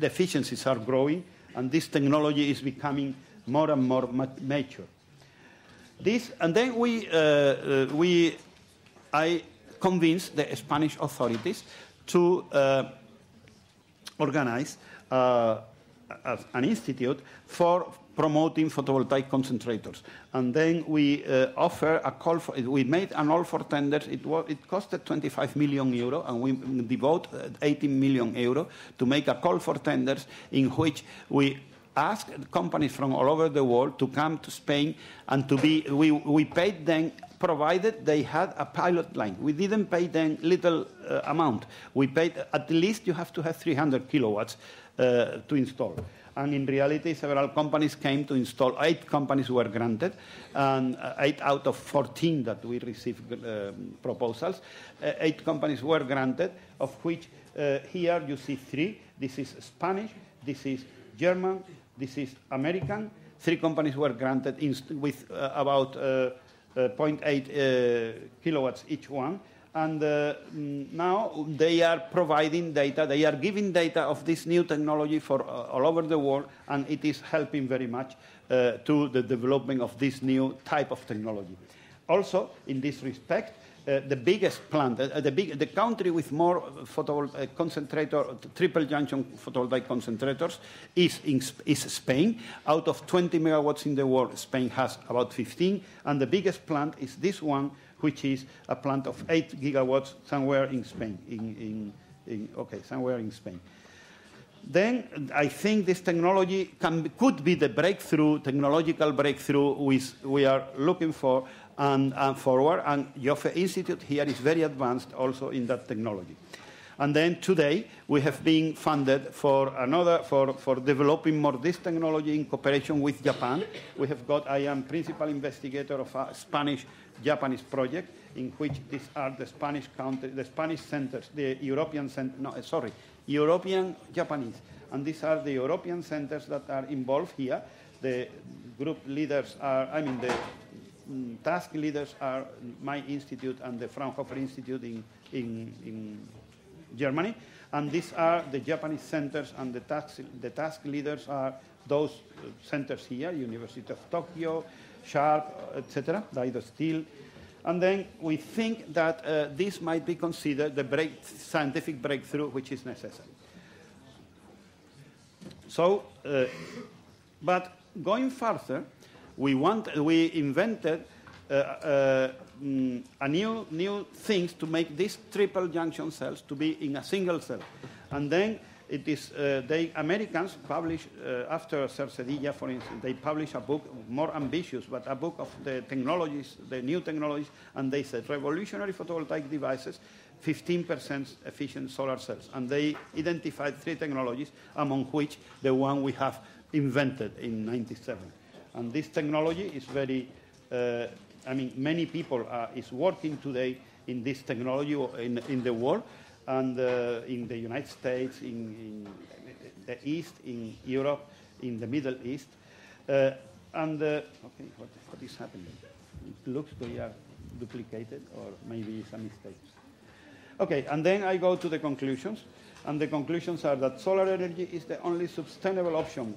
efficiencies are growing, and this technology is becoming more and more mature. This, and then we, uh, uh, we, I convinced the Spanish authorities to uh, organize uh, an institute for promoting photovoltaic concentrators. And then we uh, offer a call for, we made an all for tenders. It, was, it costed twenty-five million euro, and we devote eighteen million euro to make a call for tenders in which we ask companies from all over the world to come to Spain and to be, we, we paid them provided they had a pilot line. We didn't pay them little uh, amount. We paid, at least you have to have three hundred kilowatts uh, to install. And in reality, several companies came to install. Eight companies were granted, and eight out of fourteen that we received uh, proposals. Uh, eight companies were granted, of which uh, here you see three. This is Spanish, this is German, this is American. Three companies were granted with uh, about uh, uh, zero point eight uh, kilowatts each one. And uh, now they are providing data, they are giving data of this new technology for uh, all over the world, and it is helping very much uh, to the development of this new type of technology. Also, in this respect, uh, the biggest plant, uh, the, big, the country with more photovoltaic concentrator, triple junction photovoltaic concentrators is, in, is Spain. Out of twenty megawatts in the world, Spain has about fifteen, and the biggest plant is this one, which is a plant of eight gigawatts somewhere in Spain. In, in, in, okay, somewhere in Spain. Then I think this technology can, could be the breakthrough, technological breakthrough we, we are looking for and, and forward. And Joffe Institute here is very advanced also in that technology. And then today we have been funded for another for, for developing more this technology in cooperation with Japan. We have got I am principal investigator of a Spanish Japanese project in which these are the Spanish country, the Spanish centers, the European cent, no, sorry, European Japanese, and these are the European centers that are involved here. The group leaders are, I mean, the mm, task leaders are my institute and the Fraunhofer Institute in in, in Germany, and these are the Japanese centers, and the task, the task leaders are those centers here, University of Tokyo, Sharp, et cetera, Daido Steel. And then we think that uh, this might be considered the break scientific breakthrough which is necessary. So, uh, but going further, we, want, we invented uh, uh, mm, a new, new things to make these triple junction cells to be in a single cell. And then it is, uh, they, Americans publish, uh, after Cercedilla, for instance, they publish a book, more ambitious, but a book of the technologies, the new technologies, and they said revolutionary photovoltaic devices, fifteen percent efficient solar cells. And they identified three technologies, among which the one we have invented in ninety-seven. And this technology is very, uh, I mean, many people are, is working today in this technology in, in the world. And uh, in the United States, in, in the East, in Europe, in the Middle East. Uh, and, uh, okay, what, what is happening? It looks they are duplicated, or maybe it's a mistake. Okay, and then I go to the conclusions. And the conclusions are that solar energy is the only sustainable option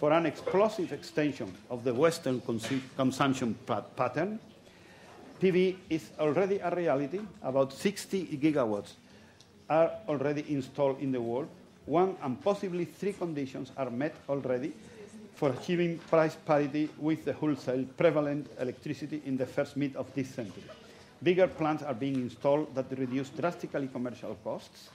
for an explosive extension of the Western consumption pat pattern. P V is already a reality. About sixty gigawatts are already installed in the world. One and possibly three conditions are met already for achieving price parity with the wholesale prevalent electricity in the first mid of this century. Bigger plants are being installed that reduce drastically commercial costs.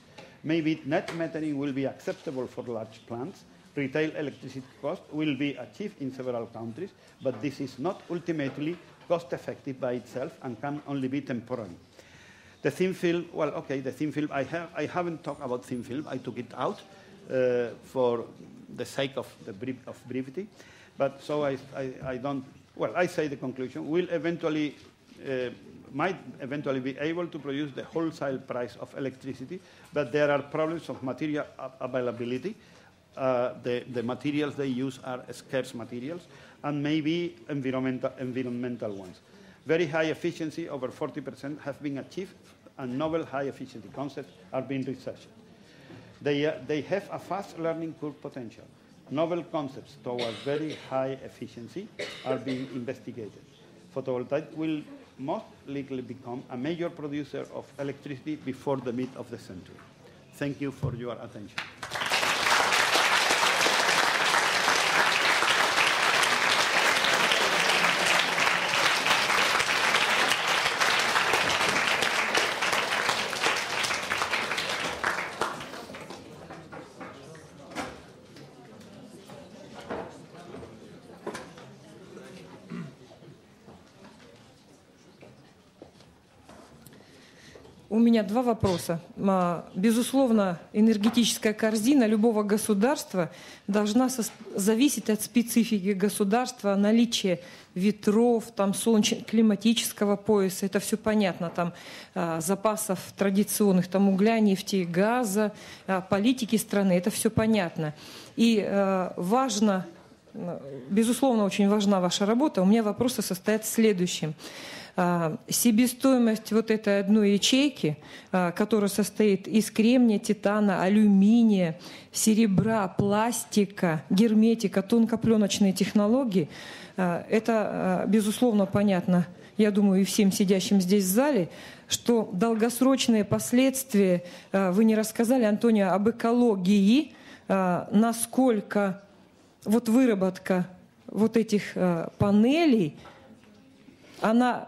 Maybe net metering will be acceptable for large plants. Retail electricity cost will be achieved in several countries, but this is not ultimately cost-effective by itself and can only be temporary. The thin film, well, okay, the thin film, I, have, I haven't talked about thin film. I took it out uh, for the sake of, the brief, of brevity. But so I, I, I don't, well, I say the conclusion. We'll eventually, uh, might eventually be able to produce the wholesale price of electricity, but there are problems of material availability. Uh, the, the materials they use are scarce materials, and maybe environmental, environmental ones. Very high efficiency, over forty percent, have been achieved, and novel high efficiency concepts are being researched. They, uh, they have a fast learning curve potential. Novel concepts towards very high efficiency are being investigated. Photovoltaic will must legally become a major producer of electricity before the mid of the century. Thank you for your attention. У меня два вопроса. Безусловно, энергетическая корзина любого государства должна зависеть от специфики государства, наличия ветров, там, солнечного, климатического пояса, это все понятно, там, запасов традиционных, там, угля, нефти, газа, политики страны, это все понятно. И важно, безусловно, очень важна ваша работа. У меня вопросы состоят в следующем. Себестоимость вот этой одной ячейки, которая состоит из кремния, титана, алюминия, серебра, пластика, герметика, тонкопленочные технологии, это, безусловно, понятно, я думаю, и всем сидящим здесь в зале, что долгосрочные последствия, вы не рассказали, Антонио, об экологии, насколько вот выработка вот этих панелей, она...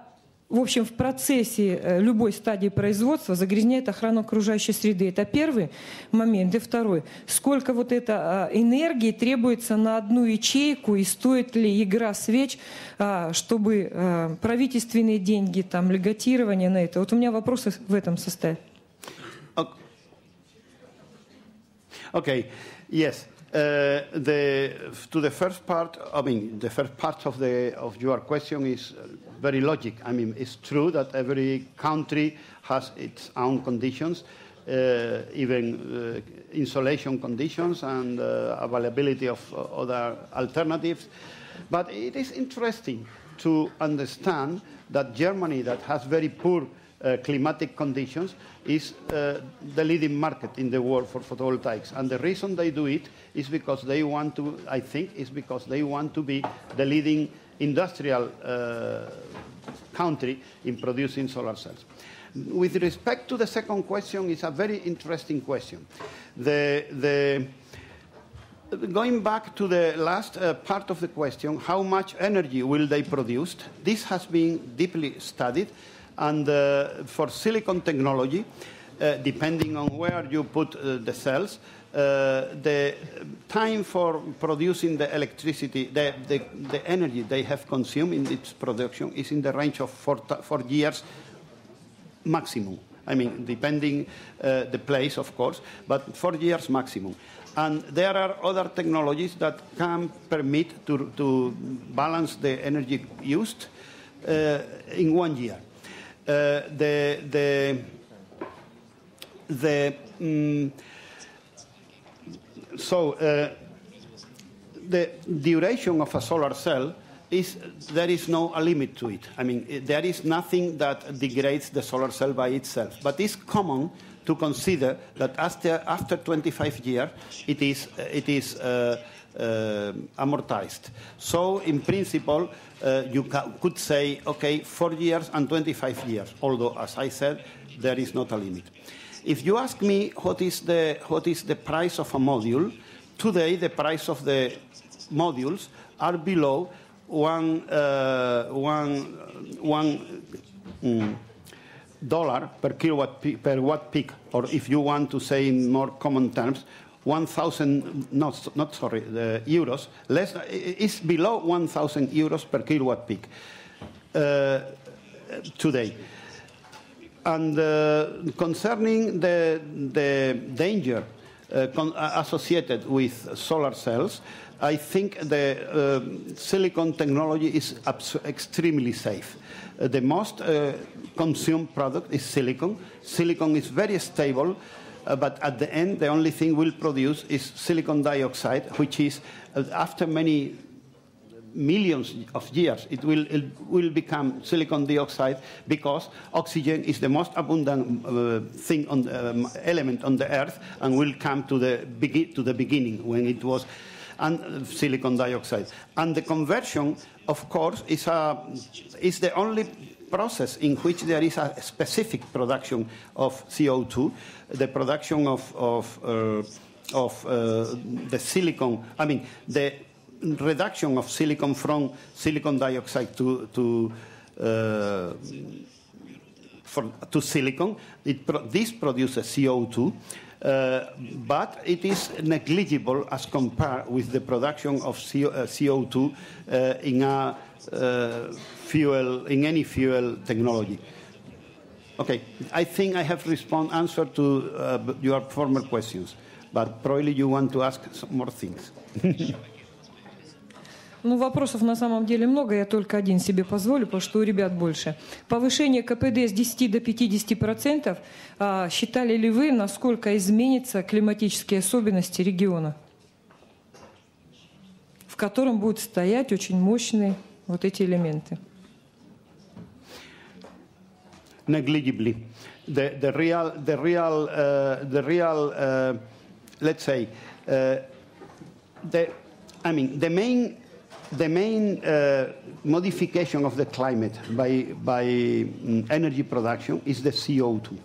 В общем, в процессе любой стадии производства загрязняет охрану окружающей среды. Это первый момент. И второй. Сколько вот этой энергии требуется на одну ячейку и стоит ли игра свеч, чтобы правительственные деньги, там, льготирование на это. Вот у меня вопросы в этом состоят. Okay. Yes. Uh, the, to the first part, I mean, the first part of, the, of your question is very logic. I mean, it's true that every country has its own conditions, uh, even uh, insolation conditions and uh, availability of uh, other alternatives. But it is interesting to understand that Germany, that has very poor Uh, climatic conditions, is uh, the leading market in the world for photovoltaics. And the reason they do it is because they want to, I think, is because they want to be the leading industrial uh, country in producing solar cells. With respect to the second question, it's a very interesting question. The, the Going back to the last uh, part of the question, how much energy will they produce? This has been deeply studied. And uh, for silicon technology, uh, depending on where you put uh, the cells, uh, the time for producing the electricity, the, the, the energy they have consumed in its production is in the range of four, four years maximum. I mean, depending uh, the place, of course, but four years maximum. And there are other technologies that can permit to, to balance the energy used uh, in one year. Uh, the the the um, so uh, the duration of a solar cell is there is no a limit to it. I mean, it, there is nothing that degrades the solar cell by itself. But it's common to consider that after after twenty-five years, it is it is. Uh, Uh, amortized. So, in principle, uh, you ca could say, okay, four years and twenty-five years, although, as I said, there is not a limit. If you ask me what is the, what is the price of a module, today the price of the modules are below one, uh, one, one mm, dollar per kilowatt pe per watt peak, or if you want to say in more common terms, one thousand, not, not sorry, the euros, less, is below one thousand euros per kilowatt peak uh, today. And uh, concerning the, the danger uh, con associated with solar cells, I think the uh, silicon technology is extremely safe. Uh, the most uh, consumed product is silicon. Silicon is very stable. Uh, but at the end, the only thing we'll produce is silicon dioxide, which is, uh, after many millions of years, it will, it will become silicon dioxide because oxygen is the most abundant uh, thing on the, um, element on the Earth and will come to the, to the beginning when it was and, uh, silicon dioxide. And the conversion, of course, is, a, is the only process in which there is a specific production of C O two, the production of, of, uh, of uh, the silicon, I mean, the reduction of silicon from silicon dioxide to, to uh, For, to silicon, it pro this produces C O two, uh, but it is negligible as compared with the production of C O, uh, C O two uh, in a uh, fuel, in any fuel technology. Okay, I think I have respond answer to uh, your former questions, but probably you want to ask some more things. Ну, вопросов на самом деле много, я только один себе позволю, потому что у ребят больше. Повышение КПД с десяти до пятидесяти процентов. А, считали ли вы, насколько изменятся климатические особенности региона, в котором будут стоять очень мощные вот эти элементы? Negligibly. The, the real, the real, uh, the real uh, let's say, uh, the, I mean, the main... The main uh, modification of the climate by, by um, energy production is the C O two.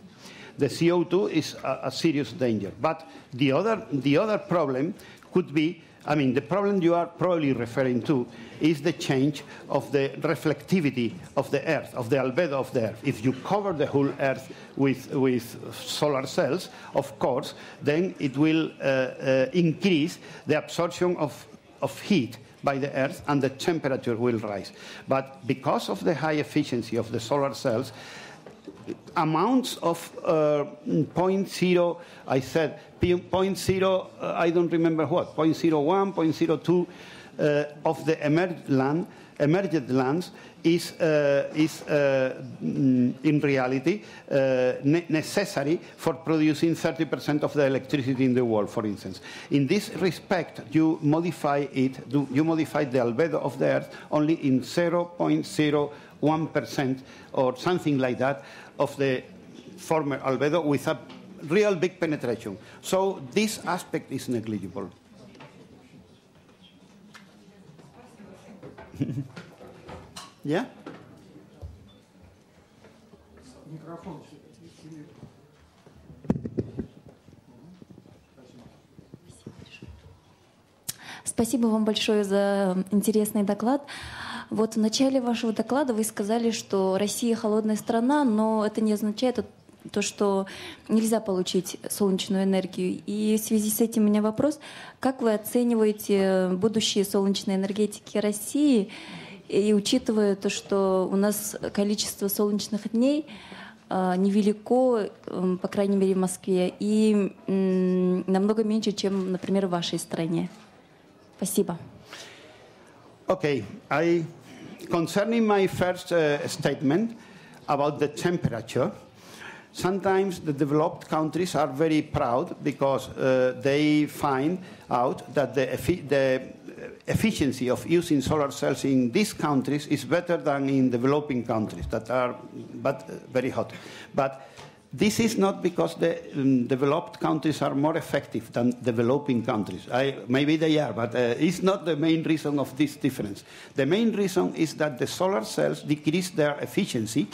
The C O two is a, a serious danger. But the other, the other problem could be, I mean, the problem you are probably referring to is the change of the reflectivity of the Earth, of the albedo of the Earth. If you cover the whole Earth with, with solar cells, of course, then it will uh, uh, increase the absorption of, of heat by the Earth, and the temperature will rise. But because of the high efficiency of the solar cells, amounts of uh, zero point zero, I said, zero point zero, uh, I don't remember what, zero point zero one, zero point zero two uh, of the emerged, land, emerged lands is, uh, is uh, in reality, uh, ne necessary for producing thirty percent of the electricity in the world, for instance. In this respect, you modify it, you modify the albedo of the Earth only in zero point zero one percent or something like that of the former albedo with a real big penetration. So this aspect is negligible. Yeah? Спасибо вам большое за интересный доклад. Вот в начале вашего доклада вы сказали, что Россия холодная страна, но это не означает то, что нельзя получить солнечную энергию. И в связи с этим у меня вопрос: как вы оцениваете будущее солнечной энергетики России? И учитывая то, что у нас количество солнечных дней э, невелико, э, по крайней мере, в Москве, и э, намного меньше, чем, например, в вашей стране. Спасибо. Okay. I, concerning my first uh, statement about the temperature, sometimes the developed countries are very proud because uh, they find out that the, the efficiency of using solar cells in these countries is better than in developing countries that are but very hot. But this is not because the um, developed countries are more effective than developing countries. I, maybe they are, but uh, it's not the main reason of this difference. The main reason is that the solar cells decrease their efficiency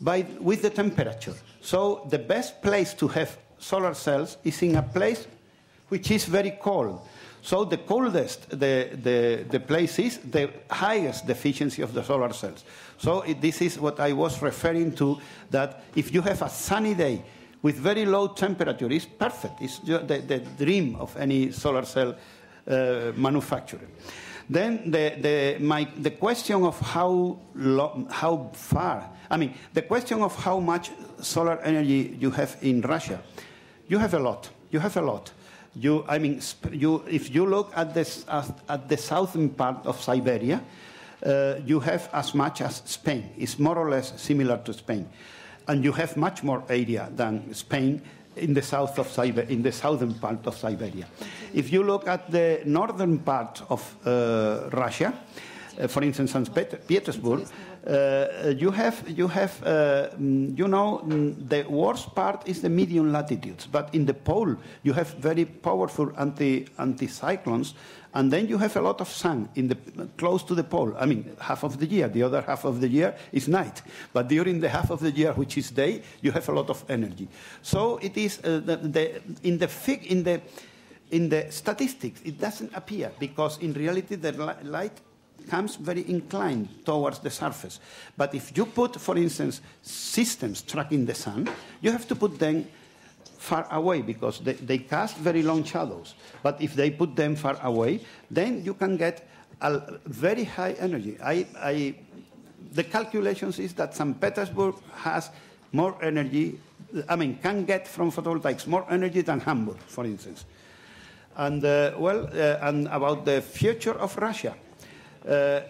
by, with the temperature. So the best place to have solar cells is in a place which is very cold. So the coldest the, the, the place is, the highest efficiency of the solar cells. So it, this is what I was referring to, that if you have a sunny day with very low temperature, it's perfect. It's the, the dream of any solar cell uh, manufacturer. Then the, the, my, the question of how, long, how far, I mean, the question of how much solar energy you have in Russia, you have a lot, you have a lot. You, I mean, you, if you look at, this, at, at the southern part of Siberia, uh, you have as much as Spain. It's more or less similar to Spain. And you have much more area than Spain in the, south of Siberia, in the southern part of Siberia. If you look at the northern part of uh, Russia, uh, for instance, in Petersburg, uh, you have, you have, uh, you know, the worst part is the medium latitudes, but in the pole you have very powerful anti anticyclones, and then you have a lot of sun in the close to the pole. I mean, half of the year, the other half of the year is night, but during the half of the year which is day, you have a lot of energy. So it is uh, the, the in the fig in the In the statistics, it doesn't appear, because in reality the light comes very inclined towards the surface. But if you put, for instance, systems tracking the sun, you have to put them far away, because they, they cast very long shadows. But if they put them far away, then you can get a very high energy. I, I, the calculations is that Saint Petersburg has more energy, I mean, can get from photovoltaics more energy than Hamburg, for instance. And, uh, well, uh, and about the future of Russia uh,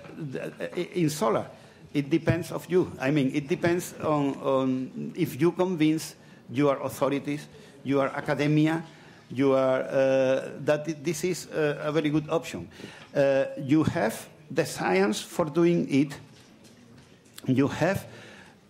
in solar, it depends on you. I mean, it depends on, on if you convince your authorities, your academia, your, uh, that this is uh, a very good option. Uh, you have the science for doing it. You have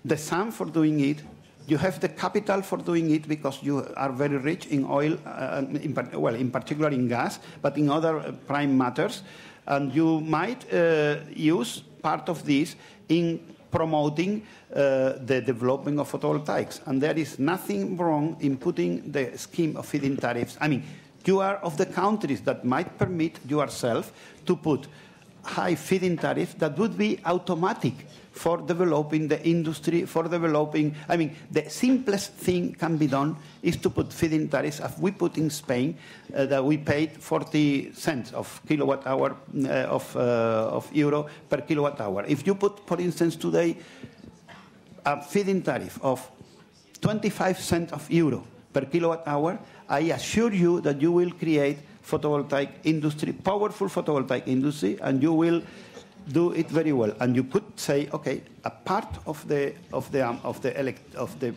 the sun for doing it. You have the capital for doing it, because you are very rich in oil, uh, in, well, in particular in gas, but in other prime matters. And you might uh, use part of this in promoting uh, the development of photovoltaics. And there is nothing wrong in putting the scheme of feed-in tariffs. I mean, you are of the countries that might permit yourself to put high feed-in tariffs that would be automatic for developing the industry, for developing... I mean, the simplest thing can be done is to put feed-in tariffs, as we put in Spain, uh, that we paid forty cents of kilowatt hour, uh, of, uh, of euro per kilowatt hour. If you put, for instance, today, a feed-in tariff of twenty-five cents of euro per kilowatt hour, I assure you that you will create photovoltaic industry, powerful photovoltaic industry, and you will do it very well. And you could say, okay, a part of the of the um, of the elect of the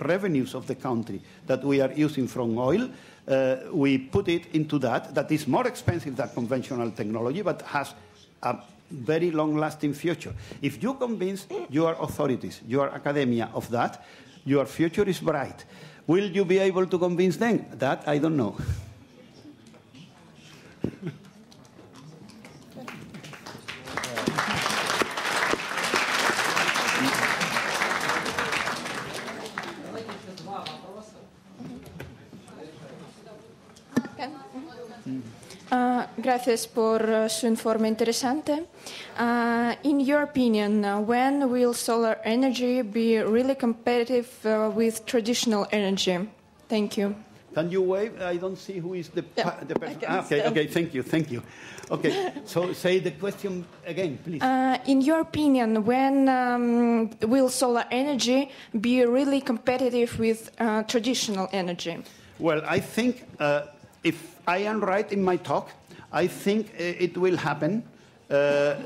revenues of the country that we are using from oil, uh, we put it into that. That is more expensive than conventional technology, but has a very long-lasting future. If you convince your authorities, your academia of that, your future is bright. Will you be able to convince them? That I don't know. Uh, gracias por uh, su informe interesante. Uh, in your opinion, uh, when will solar energy be really competitive uh, with traditional energy? Thank you. Can you wave? I don't see who is the, yeah, the person. Ah, okay, stand. Okay, thank you, thank you. Okay, so say the question again, please. Uh, in your opinion, when um, will solar energy be really competitive with uh, traditional energy? Well, I think... Uh, If I am right in my talk, I think it will happen. Uh,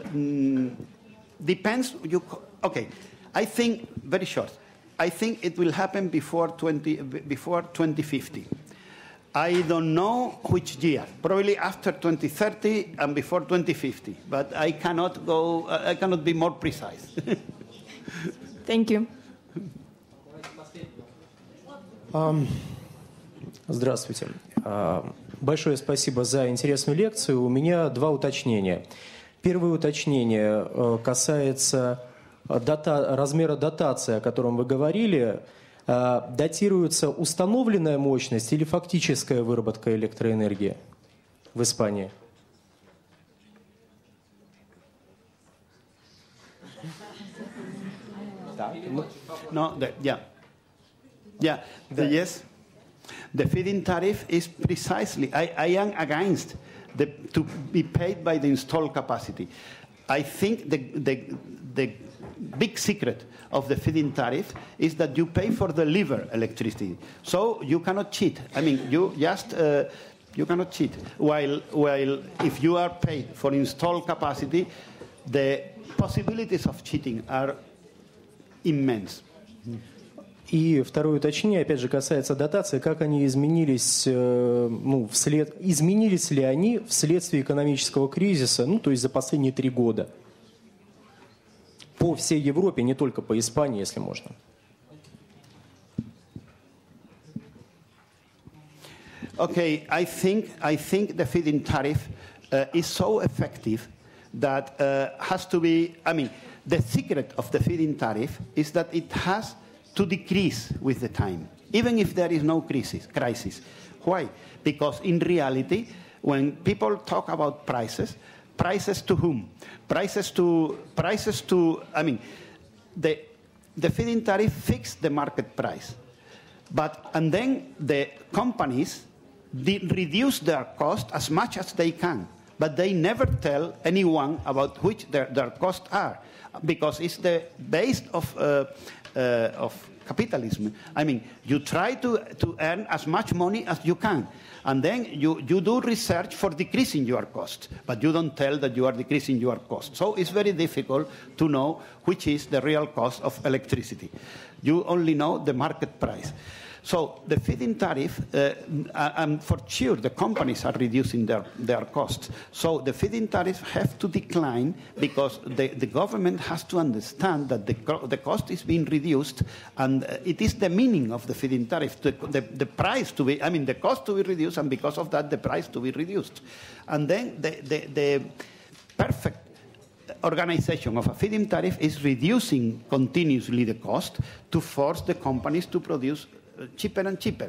depends. You okay? I think very short. I think it will happen before twenty before twenty fifty. I don't know which year. Probably after twenty thirty and before twenty fifty. But I cannot go. I cannot be more precise. Thank you. Um, Здравствуйте. Большое спасибо за интересную лекцию. У меня два уточнения. Первое уточнение касается дата, размера дотации, о котором вы говорили. Датируется установленная мощность или фактическая выработка электроэнергии в Испании? No, the, yeah. Yeah, the, yes. The feed-in tariff is precisely, I, I am against the, to be paid by the installed capacity. I think the, the, the big secret of the feed-in tariff is that you pay for the delivered electricity. So you cannot cheat. I mean, you just, uh, you cannot cheat. While, while if you are paid for installed capacity, the possibilities of cheating are immense. Mm. И второе уточнение, опять же, касается дотации. Как они изменились, ну, вслед... изменились ли они вследствие экономического кризиса, ну, то есть за последние три года? по всей Европе, не только по Испании, если можно. Okay, I think, I think the feed-in tariff uh, is so effective that uh, has to be, I mean, the secret of the feed-in tariff is that it has to decrease with the time, even if there is no crisis. crisis. Why? Because in reality, when people talk about prices, prices to whom? Prices to, prices to I mean, the, the feed-in tariff fixed the market price. But, and then the companies reduce their cost as much as they can, but they never tell anyone about which their, their costs are, because it's the base of, uh, uh, of capitalism. I mean, you try to, to earn as much money as you can, and then you, you do research for decreasing your costs, but you don't tell that you are decreasing your costs. So it's very difficult to know which is the real cost of electricity. You only know the market price. So the feed-in tariff, uh, and for sure the companies are reducing their, their costs. So the feed-in tariffs have to decline because the, the government has to understand that the, the cost is being reduced, and it is the meaning of the feed-in tariff, the, the, the price to be, I mean, the cost to be reduced, and because of that, the price to be reduced. And then the, the, the perfect organization of a feed-in tariff is reducing continuously the cost to force the companies to produce cheaper and cheaper.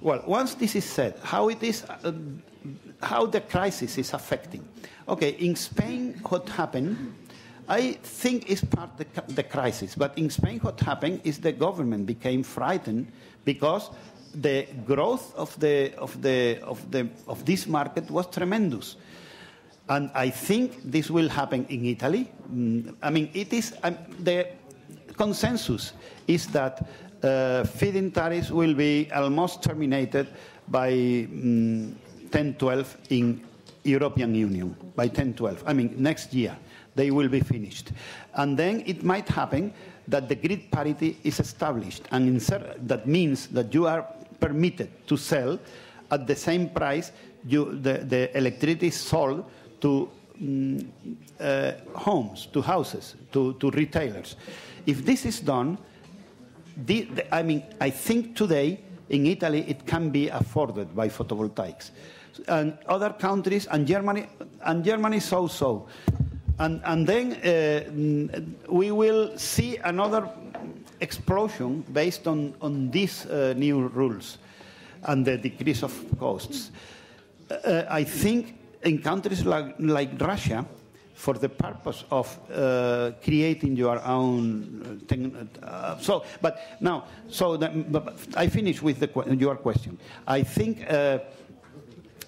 Well, once this is said, how it is, uh, how the crisis is affecting. Okay, in Spain, what happened, I think is part of the, the crisis, but in Spain what happened is the government became frightened because the growth of, the, of, the, of, the, of this market was tremendous. And I think this will happen in Italy. Mm, I mean, it is, um, the consensus is that Uh, feed-in tariffs will be almost terminated by um, ten twelve in European Union, by ten twelve. I mean, next year they will be finished. And then it might happen that the grid parity is established, and in that means that you are permitted to sell at the same price you, the, the electricity is sold to um, uh, homes, to houses, to, to retailers. If this is done, The, the, I mean, I think today in Italy it can be afforded by photovoltaics, and other countries, and Germany, and Germany so-so, and and then uh, we will see another explosion based on on these uh, new rules, and the decrease of costs. Uh, I think in countries like like Russia, for the purpose of uh, creating your own thing. Uh, so, but now, so the, but I finish with the, your question. I think uh,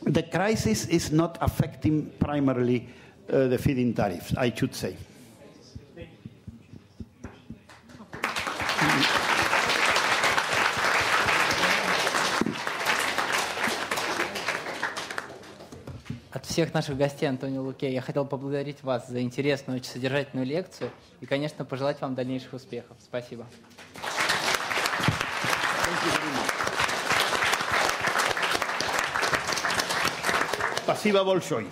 the crisis is not affecting primarily uh, the feed-in tariffs, I should say. От всех наших гостей, Антонио Луке, я хотел поблагодарить вас за интересную, очень содержательную лекцию и, конечно, пожелать вам дальнейших успехов. Спасибо. Спасибо большое.